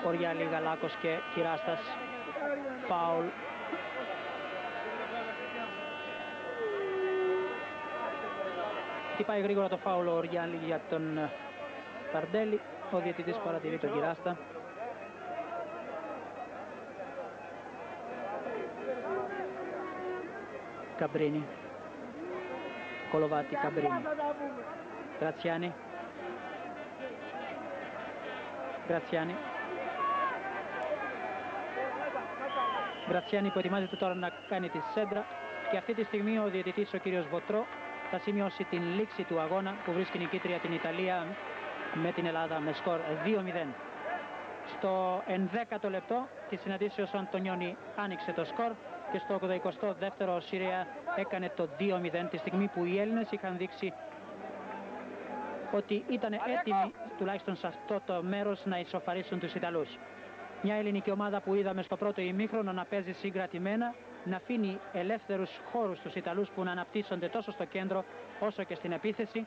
Οριάλη, Γαλάκος και Κυράστας. Φάουλ. Χτυπάει γρήγορα το φάουλ ο Οριάλη για τον Ταρντέλι. Ο διαιτητής παρατηρεί τον Κυράστα. Καμπρίνι. Κολοβάτι, Καμπρίνι. Γκρατσιάνι. Γκρατσιάνι. Γκρατσιάνι που ετοιμάζεται τώρα να κάνει τη σέντρα. Και αυτή τη στιγμή ο διαιτητής, ο κύριος Βοτρό, θα σημειώσει την λήξη του αγώνα που βρίσκει νικήτρια την Ιταλία με την Ελλάδα με σκορ 2-0. Στο 11ο λεπτό της συναντήσεως ο Αντονιόνι άνοιξε το σκορ και στο 82ο ο Σιρέα έκανε το 2-0, τη στιγμή που οι Έλληνες είχαν δείξει ότι ήταν έτοιμοι τουλάχιστον σε αυτό το μέρος να ισοφαρίσουν τους Ιταλούς. Μια ελληνική ομάδα που είδαμε στο πρώτο ημίχρονο να παίζει συγκρατημένα, να αφήνει ελεύθερους χώρους στους Ιταλούς που να αναπτύσσονται τόσο στο κέντρο όσο και στην επίθεση,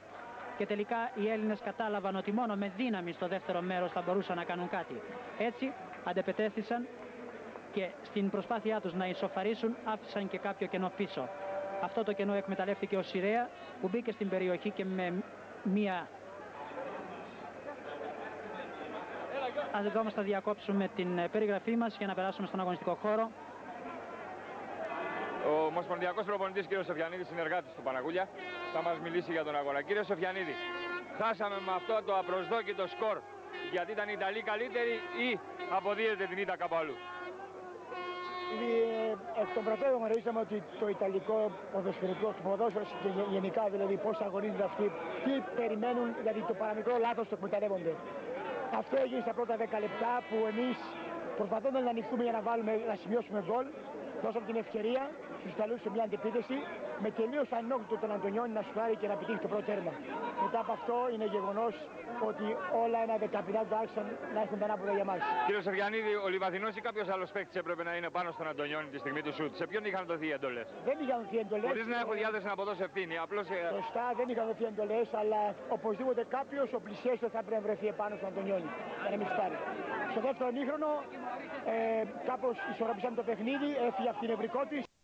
και τελικά οι Έλληνες κατάλαβαν ότι μόνο με δύναμη στο δεύτερο μέρος θα μπορούσαν να κάνουν κάτι. Έτσι αντεπετέθησαν και στην προσπάθειά τους να ισοφαρίσουν άφησαν και κάποιο κενό πίσω. Αυτό το κενό εκμεταλλεύτηκε ο Σιρέα που μπήκε στην περιοχή και με μία... Ας εδώ όμως θα διακόψουμε την περιγραφή μας για να περάσουμε στον αγωνιστικό χώρο. Ο ομοσπονδιακός προπονητής κ. Σοφιανίδης, συνεργάτης του Παναγούλια, θα μας μιλήσει για τον αγώνα. Κύριε Σοφιανίδη, χάσαμε με αυτό το απροσδόκητο σκορ γιατί ήταν οι Ιταλοί καλύτεροι ή αποδίδεται την ήττα κάπου αλλού? Εκ των προτέρων γνωρίζαμε ότι το ιταλικό ποδοσφαιρικό ποδόσφαιρο και γενικά δηλαδή πώς αγωνίζονται αυτοί, τι περιμένουν, γιατί το παραμικρό λάθος το εκμεταλλεύονται. Αυτό έγινε στα πρώτα 10 λεπτά που εμείς προσπαθώντας να ανοιχτούμε για να σημειώσουμε γκολ, δώσαμε την ευκαιρία στους Ιταλούς σε μια αντεπίθεση με τελείως ανόητο τον Αντονιόνι να σουτάρει και να πετύχει το πρώτο τέρμα. Μετά από αυτό είναι γεγονός ότι όλα ένα δεκαπινάδο άρχισαν να έχουν ανάποδα για μας. Κύριε Σοφιανίδη, ο Λιβαθινός ή κάποιος άλλος παίκτης έπρεπε να είναι πάνω στον Αντονιόνι τη στιγμή του σουτ? Σε ποιον είχαν δοθεί εντολές? Δεν είχαν δοθεί εντολές. Χωρίς να έχω διάθεση να αποδώσω ευθύνη. Απλώς... Σωστά, δεν είχαν δοθεί εντολές, αλλά οπωσδήποτε κάποιος ο πλησιέστος θα πρέπει να βρεθεί επάνω στον Αντονιόνι για να μην σπάρει. Στο δεύτερο ημίχρονο κάπως ισορροπήσαμε το παιχνίδι, έφυγε από την νευρικότητα.